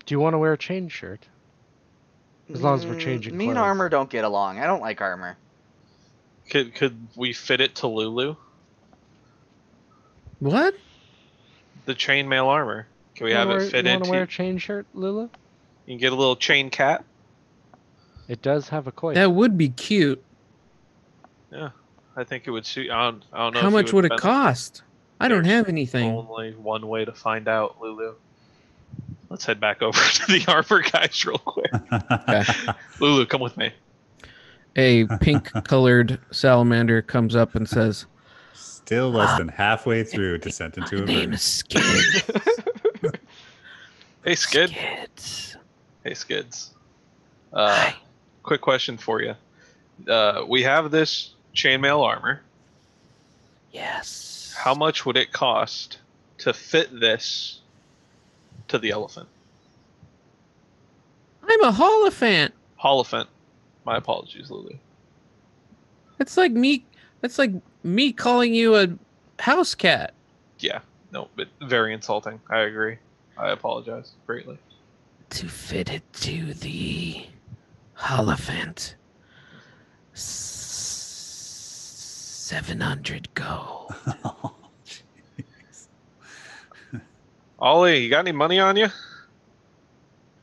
Do you want to wear a chain shirt? As long mm, as we're changing. Me clothes. and armor don't get along. I don't like armor. Could could we fit it to Lulu? What? The chainmail armor. Can we you have wear, it fit you into? You want to wear a chain shirt, Lulu? You can get a little chain cat. It does have a coil. That would be cute. Yeah, I think it would suit. I don't, I don't know. How if much would, would it cost? I don't have anything. Only one way to find out, Lulu. Let's head back over to the armor guys real quick. Okay. Lulu, come with me. A pink-colored salamander comes up and says, still less than halfway through Descent into Avernus. My name is Skids. Hey, Skid. Skids. Hey, Skids. Uh, Hi. Quick question for you. Uh, we have this chainmail armor. Yes. How much would it cost to fit this to the elephant? I'm a Hollyphant. Hollyphant. My apologies, Lulu. It's like me... That's like me calling you a house cat. Yeah, no, but very insulting. I agree. I apologize greatly. To fit it to the Hollyphant, seven hundred gold. Oh, jeez. Ollie, you got any money on you?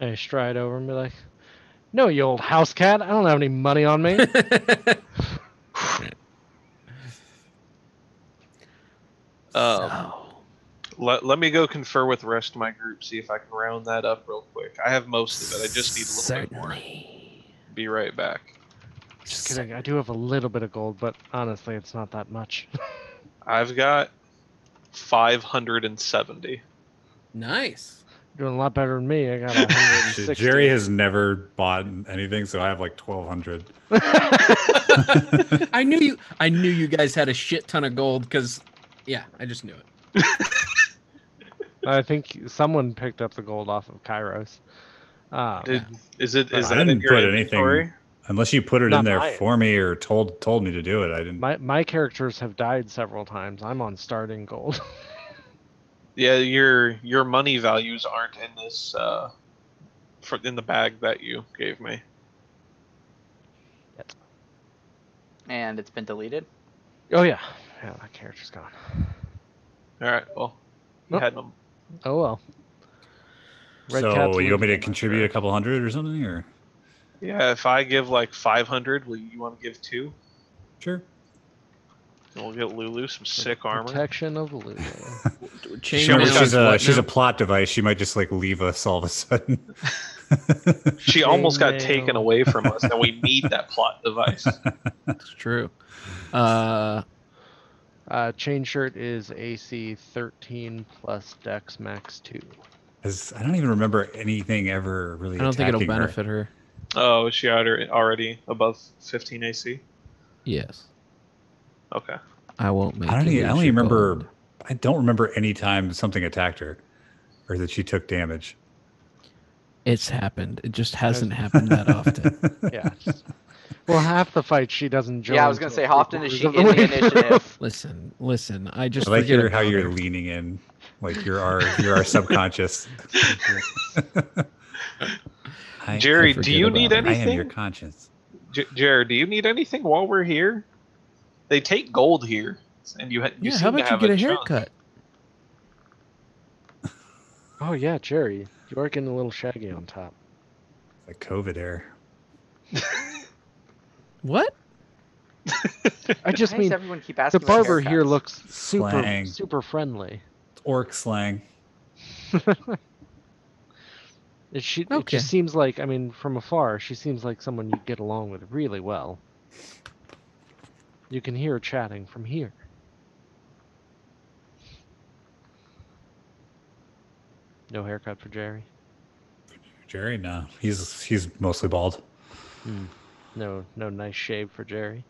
I stride over and be like, "No, you old house cat. I don't have any money on me." Um, so. let, let me go confer with the rest of my group, see if I can round that up real quick. I have most of it. I just need a little Certainly. bit more. Be right back. Just kidding. I do have a little bit of gold, but honestly, it's not that much. I've got five hundred seventy. Nice. You're doing a lot better than me. I got one hundred sixty. Jerry has never bought anything, so I have like twelve hundred. I knew you. I knew you guys had a shit ton of gold because... Yeah, I just knew it. I think someone picked up the gold off of Kairos. Um, Did, is it? Is I that didn't in your put inventory? Anything unless you put it Not in there my, for me or told told me to do it. I didn't. My my characters have died several times. I'm on starting gold. Yeah, your your money values aren't in this uh, for, in the bag that you gave me. Yep. And it's been deleted. Oh yeah, yeah, that character's gone. All right, well, you oh. had them. Oh well. Red so you want me to contribute sure. a couple hundred or something, or? Yeah, if I give like five hundred, will you want to give two? Sure. And we'll get Lulu some sick protection armor. Protection of Lulu. She's, she's, a, she's a plot device. She might just like leave us all of a sudden. She Chain almost got nail. taken away from us, and we need that plot device. That's true. Uh, uh, Chain Shirt is A C thirteen plus Dex Max two. I don't even remember anything ever really. I don't think it'll benefit her. her. Oh, is she already above fifteen A C? Yes. Okay. I won't make. I don't. Even, I only remember. Gold. I don't remember any time something attacked her, or that she took damage. It's happened. It just hasn't happened that often. Yeah. Well, half the fight she doesn't join. Yeah, I was gonna say, how often is she in the initiative? Listen, listen. I just I like your, how you're leaning in, like you're our you're our subconscious. I, Jerry, I do you need anything? It. I am your conscience. J Jerry, do you need anything while we're here? They take gold here, and you, ha you yeah, seem how about to have you get a, a haircut? Oh yeah, Jerry, you are getting a little shaggy on top. The COVID hair. What? I just Why mean everyone keep asking the barber here looks super slang. super friendly. It's orc slang. it, she, okay. it just seems like I mean from afar she seems like someone you get along with really well. You can hear chatting from here. No haircut for Jerry. Jerry, no. He's he's mostly bald. Hmm. No, no nice shave for Jerry.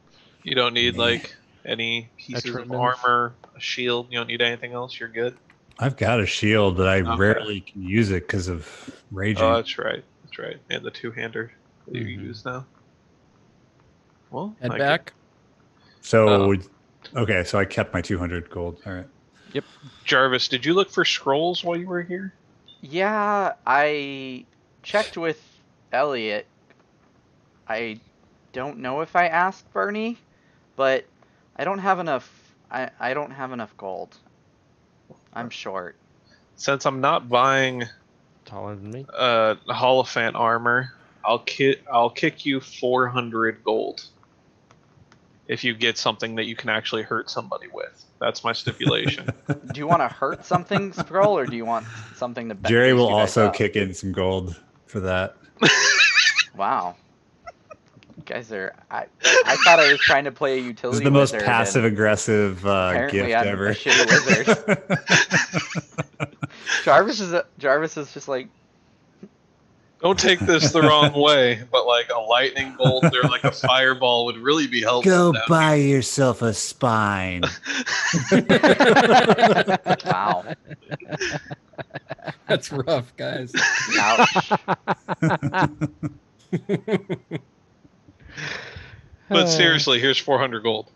You don't need like any pieces of armor, a shield. You don't need anything else. You're good. I've got a shield, but I okay. rarely can use it because of raging. Oh, that's right. That's right. And the two-hander that mm-hmm. you use now. Well, head I back. Get... So, uh, okay, so I kept my two hundred gold. All right. Yep. Jarvis, did you look for scrolls while you were here? Yeah, I checked with Eliot. I don't know if I asked Bernie, but I don't have enough. I, I don't have enough gold. I'm short. Since I'm not buying taller than me, uh, Hollyphant armor, I'll ki I'll kick you four hundred gold. If you get something that you can actually hurt somebody with. That's my stipulation. Do you want to hurt something, Scroll, or do you want something to... Jerry will also kick in some gold for that. Wow. You guys are... I, I thought I was trying to play a utility This is the most passive-aggressive uh, gift I'm ever. A shitty wizard. Jarvis, is a, Jarvis is just like... Don't take this the wrong way, but like a lightning bolt or like a fireball would really be helpful. Go buy here. yourself a spine. Wow. That's rough, guys. Ouch. But seriously, here's four hundred gold.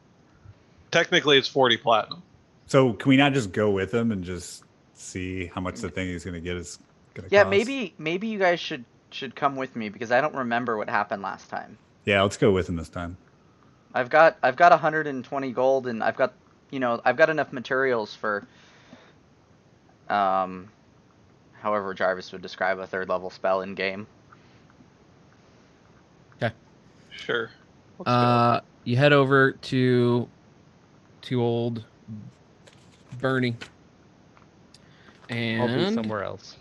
Technically, it's forty platinum. So can we not just go with him and just see how much the thing he's going to get is going to yeah, cost? maybe maybe you guys should... should come with me because I don't remember what happened last time. Yeah, let's go with him this time. I've got I've got one hundred twenty gold, and I've got you know I've got enough materials for um however Jarvis would describe a third level spell in game. Okay. Sure. Let's uh, go. You head over to to old Bernie, and I'll be somewhere else.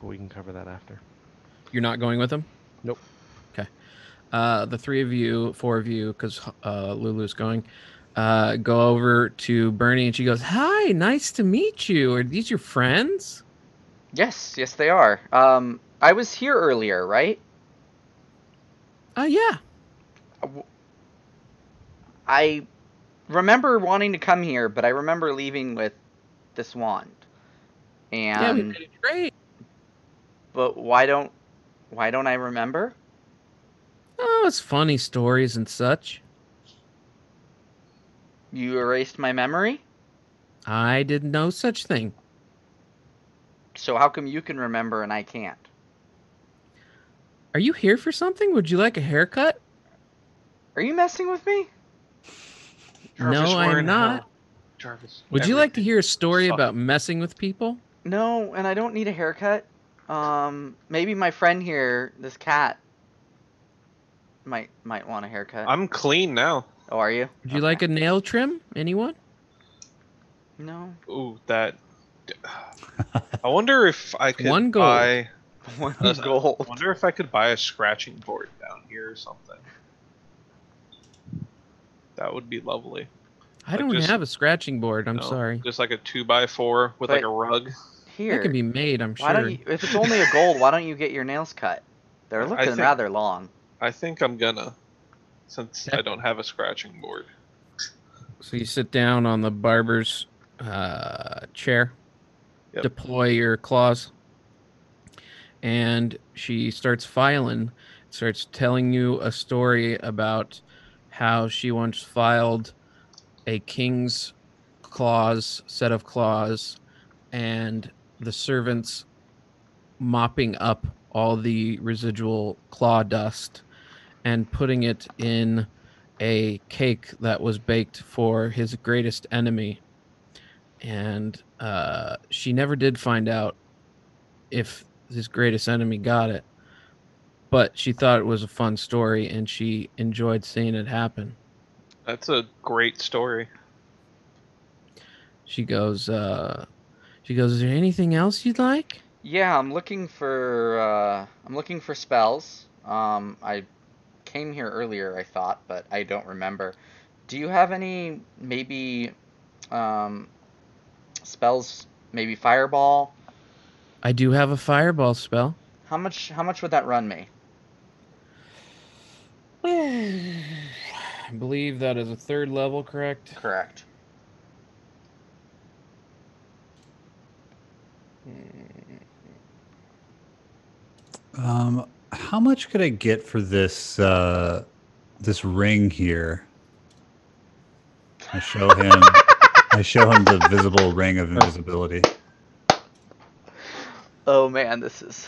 We can cover that after. You're not going with him? Nope. Okay. Uh, the three of you, four of you, because uh, Lulu's going, uh, go over to Bernie, and she goes, "Hi, nice to meet you. Are these your friends?" Yes, yes, they are. Um, I was here earlier, right? Uh, yeah. I remember wanting to come here, but I remember leaving with this wand. And yeah, we made it great. But why don't why don't I remember? Oh, it's funny stories and such. You erased my memory? I didn't know such thing. So how come you can remember and I can't? Are you here for something? Would you like a haircut? Are you messing with me? Jarvis, no, I'm not. Jarvis, would you like to hear a story about messing with people? No, and I don't need a haircut. Um, maybe my friend here, this cat, might might want a haircut. I'm clean now. Oh, are you? Would you okay. like a nail trim? Anyone? No. Ooh, that. I wonder if I could One gold. buy. One gold. I wonder if I could buy a scratching board down here or something. That would be lovely. I like don't just, have a scratching board. I'm no, sorry. Just like a two by four with but like a rug. Here. That can be made. I'm why sure. Don't you, if it's only a gold, why don't you get your nails cut? They're looking think, rather long. I think I'm gonna, since that, I don't have a scratching board. So you sit down on the barber's uh, chair. Yep. Deploy your claws. And she starts filing, starts telling you a story about how she once filed a king's claws, set of claws, and the servants mopping up all the residual claw dust and putting it in a cake that was baked for his greatest enemy. And uh, she never did find out if his greatest enemy got it, but she thought it was a fun story and she enjoyed seeing it happen. That's a great story. She goes, uh, she goes, is there anything else you'd like? Yeah, I'm looking for, uh, I'm looking for spells. Um, I came here earlier, I thought, but I don't remember. Do you have any, maybe, um, spells, maybe fireball? I do have a fireball spell. How much how much would that run me? I believe that is a third level, correct? Correct. Um how much could I get for this uh this ring here? I show him I show him the visible ring of invisibility. Oh man, this is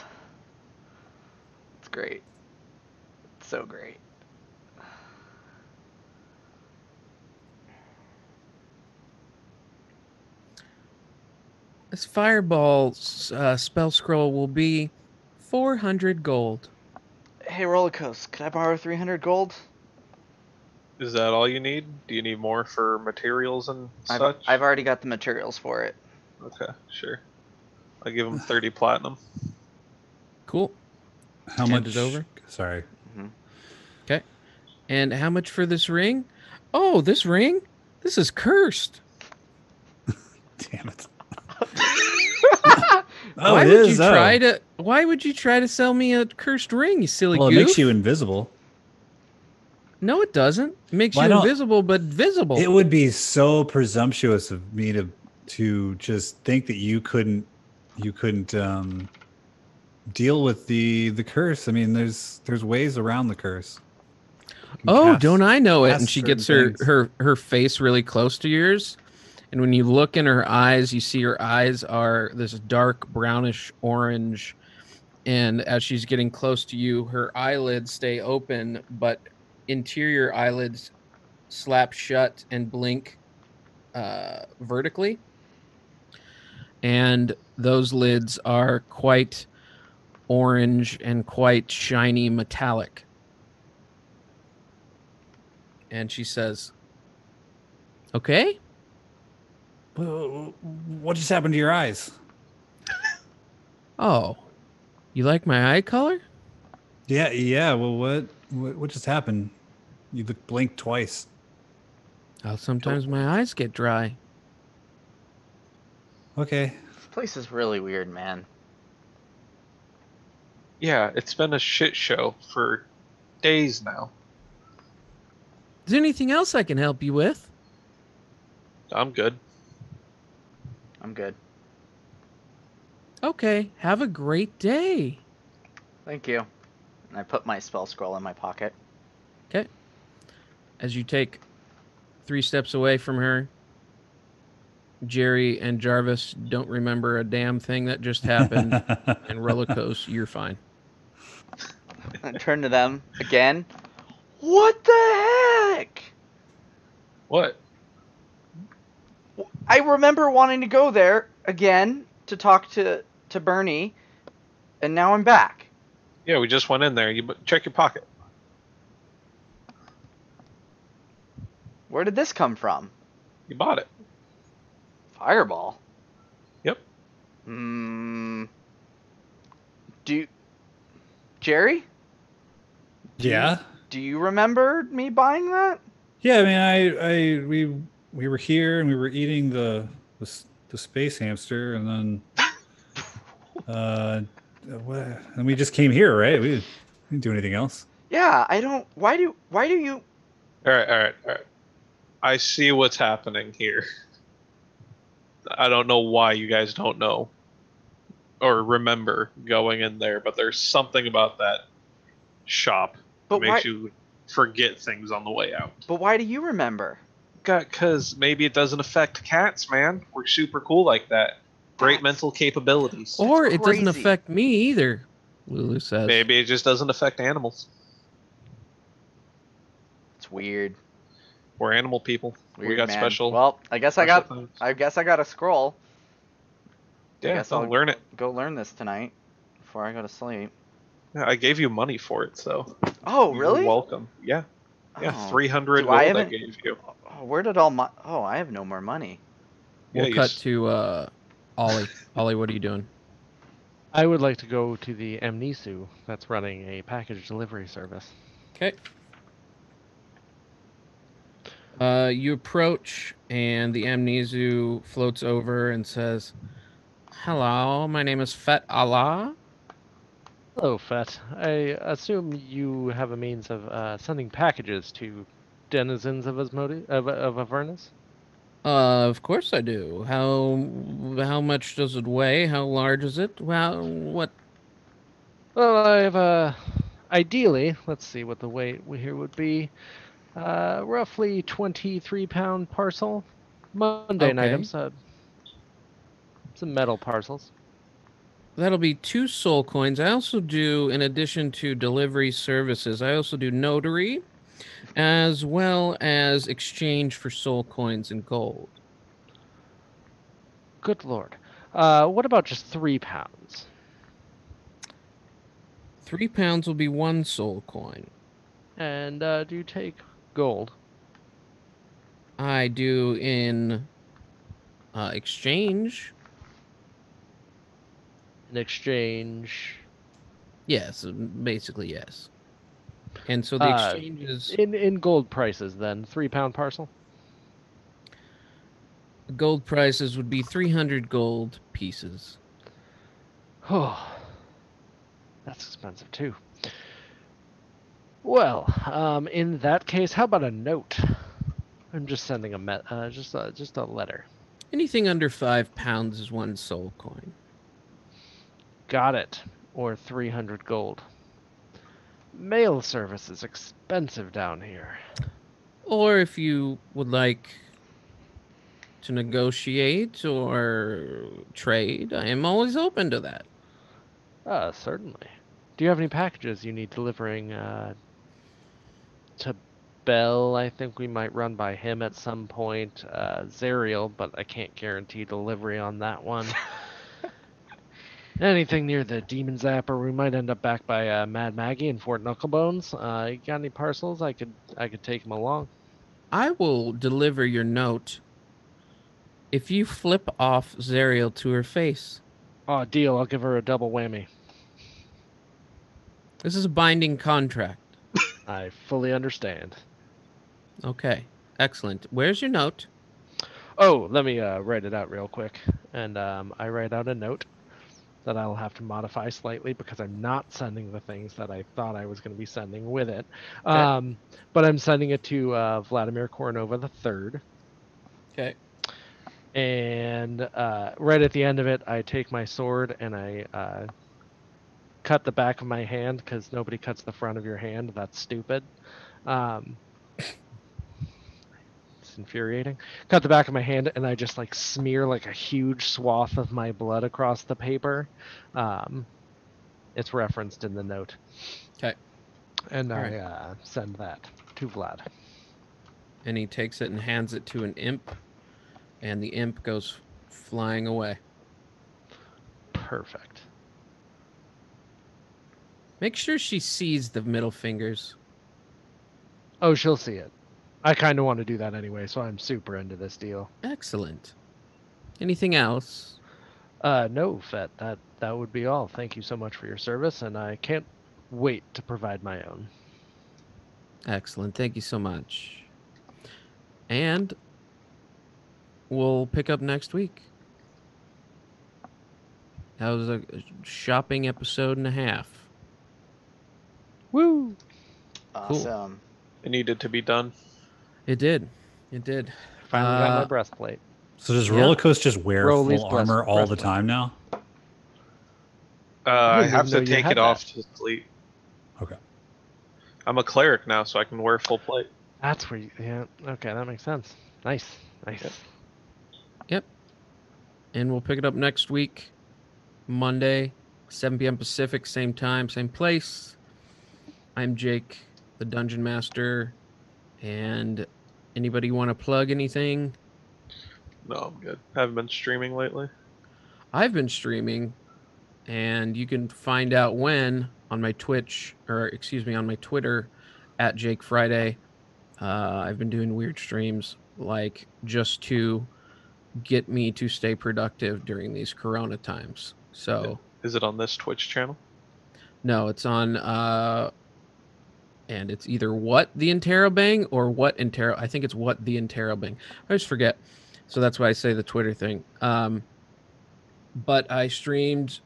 it's great. It's so great. This fireball uh, spell scroll will be four hundred gold. Hey, Rollercoast, can I borrow three hundred gold? Is that all you need? Do you need more for materials and I've, such? I've already got the materials for it. Okay, sure. I'll give him thirty platinum. Cool. How much is over? Sorry. Mm-hmm. Okay. And how much for this ring? Oh, this ring? This is cursed. Damn it. Oh, why it would is, you oh. try to why would you try to sell me a cursed ring, you silly well, goof? Well, it makes you invisible. No, it doesn't. It makes well, you invisible but visible. It would be so presumptuous of me to to just think that you couldn't You couldn't um, deal with the the curse. I mean, there's there's ways around the curse. Oh, cast, don't I know it? And she gets her, her her face really close to yours, and when you look in her eyes, you see her eyes are this dark brownish orange, and as she's getting close to you, her eyelids stay open, but interior eyelids slap shut and blink uh, vertically. And those lids are quite orange and quite shiny metallic. And she says, okay? What just happened to your eyes? Oh, you like my eye color? Yeah, yeah. Well, what what, what just happened? You blinked twice. Oh, sometimes oh. my eyes get dry. Okay. This place is really weird, man. Yeah, it's been a shit show for days now. Is there anything else I can help you with? I'm good. I'm good. Okay, have a great day. Thank you. And I put my spell scroll in my pocket. Okay. As you take three steps away from her, Jerry and Jarvis don't remember a damn thing that just happened. And Relicos, you're fine. I turn to them again. What the heck? What? I remember wanting to go there again to talk to, to Bernie, and now I'm back. Yeah, we just went in there. You check your pocket. Where did this come from? You bought it. Fireball? Yep. Hmm. Do you... Jerry? Do yeah? You, do you remember me buying that? Yeah, I mean, I, I we we were here and we were eating the the, the space hamster, and then uh, what, and we just came here, right? We didn't do anything else. Yeah, I don't. Why do why do you? All right, all right, all right. I see what's happening here. I don't know why you guys don't know or remember going in there, but there's something about that shop that makes you forget things on the way out. But why do you remember? Because maybe it doesn't affect cats, man. We're super cool like that. Great That's... mental capabilities. Or it doesn't affect me either, Lulu says. Maybe it just doesn't affect animals. It's weird. We're animal people. Weird, we got man. special. Well, I guess I got. Things. I guess I got a scroll. Yeah, I guess I'll learn it. Go learn this tonight before I go to sleep. Yeah, I gave you money for it, so. Oh, you're really? Welcome. Yeah. Yeah, oh, three hundred gold I, I gave you. Oh, where did all my? Oh, I have no more money. We'll yeah, cut to uh, Ollie. Ollie, what are you doing? I would like to go to the Amnisu that's running a package delivery service. Okay. Uh, you approach, and the Amnisu floats over and says, "Hello, my name is Fet Allah." Hello, Fet. I assume you have a means of uh, sending packages to denizens of Asmodeus, of, of Avernus? Uh, of course I do. How how much does it weigh? How large is it? Well, what? Well, I've uh, ideally, let's see what the weight here would be. Uh, roughly twenty-three pound parcel. Mundane okay. items. Uh, some metal parcels. That'll be two soul coins. I also do, in addition to delivery services, I also do notary, as well as exchange for soul coins and gold. Good lord. Uh, what about just three pounds? Three pounds will be one soul coin. And uh, do you take... gold? I do in uh, exchange. In exchange? Yes, basically yes. And so the uh, exchange is... In, in gold prices then, three pound parcel? Gold prices would be three hundred gold pieces. Oh, that's expensive too. Well, um, in that case, how about a note? I'm just sending a me uh, just a, just a letter. Anything under five pounds is one soul coin. Got it. Or three hundred gold. Mail service is expensive down here. Or if you would like to negotiate or trade, I am always open to that. Uh, certainly. Do you have any packages you need delivering? Uh, to Bell, I think we might run by him at some point. Uh, Zariel, but I can't guarantee delivery on that one. Anything near the Demon Zapper, we might end up back by uh, Mad Maggie and Fort Knucklebones. Uh, you got any parcels? I could I could take them along. I will deliver your note if you flip off Zariel to her face. Oh, deal! I'll give her a double whammy. This is a binding contract. I fully understand. Okay, excellent. Where's your note? Oh, let me uh, write it out real quick. And um, I write out a note that I'll have to modify slightly because I'm not sending the things that I thought I was going to be sending with it. Okay. Um, but I'm sending it to uh, Vladimir Koronova the third. Okay. And uh, right at the end of it, I take my sword and I uh, cut the back of my hand, because nobody cuts the front of your hand. That's stupid. Um, it's infuriating. Cut the back of my hand, and I just like smear like a huge swath of my blood across the paper. Um, it's referenced in the note. Okay. And All I right. uh, send that to Vlad. And he takes it and hands it to an imp. And the imp goes flying away. Perfect. Make sure she sees the middle fingers. Oh, she'll see it. I kind of want to do that anyway, so I'm super into this deal. Excellent. Anything else? Uh, no, Fet. That, that would be all. Thank you so much for your service, and I can't wait to provide my own. Excellent. Thank you so much. And... we'll pick up next week. That was a shopping episode and a half. Woo! Awesome. Cool. It needed to be done. It did. It did. Finally uh, got my breastplate. So does Rollicus yeah. just wear Rolly's full armor all the time now? Uh, I, I have to take it off to sleep. Okay. I'm a cleric now, so I can wear full plate. That's where you... Yeah. Okay, that makes sense. Nice. Nice. Yep. Yep. And we'll pick it up next week, Monday, seven p.m. Pacific, same time, same place. I'm Jake, the Dungeon Master. And anybody want to plug anything? No, I'm good. I haven't been streaming lately. I've been streaming, and you can find out when on my Twitch, or excuse me, on my Twitter, at Jake Friday. Uh, I've been doing weird streams, like just to... get me to stay productive during these corona times. So is it on this Twitch channel? No, it's on uh and it's either What the Interrobang or What Intero. I think it's What the Interrobang. I just forget. So that's why I say the Twitter thing. Um but I streamed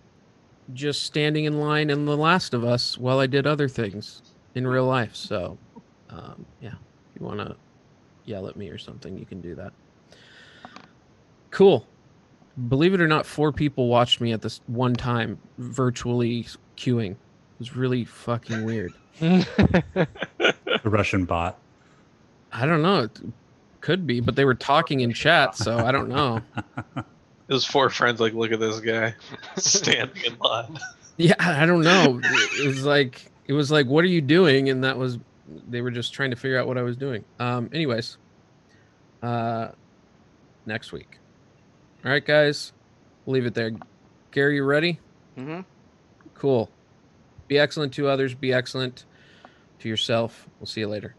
just standing in line in The Last of Us while I did other things in real life. So um yeah, if you want to yell at me or something, you can do that. Cool. Believe it or not, four people watched me at this one time, virtually queuing. It was really fucking weird. The Russian bot. I don't know. It could be, but they were talking in chat, so I don't know. It was four friends like, look at this guy standing in line. Yeah, I don't know. It was like, it was like, what are you doing? And that was, they were just trying to figure out what I was doing. Um, anyways, uh, next week. All right, guys, leave it there. Gary, you ready? Mm-hmm. Cool. Be excellent to others. Be excellent to yourself. We'll see you later.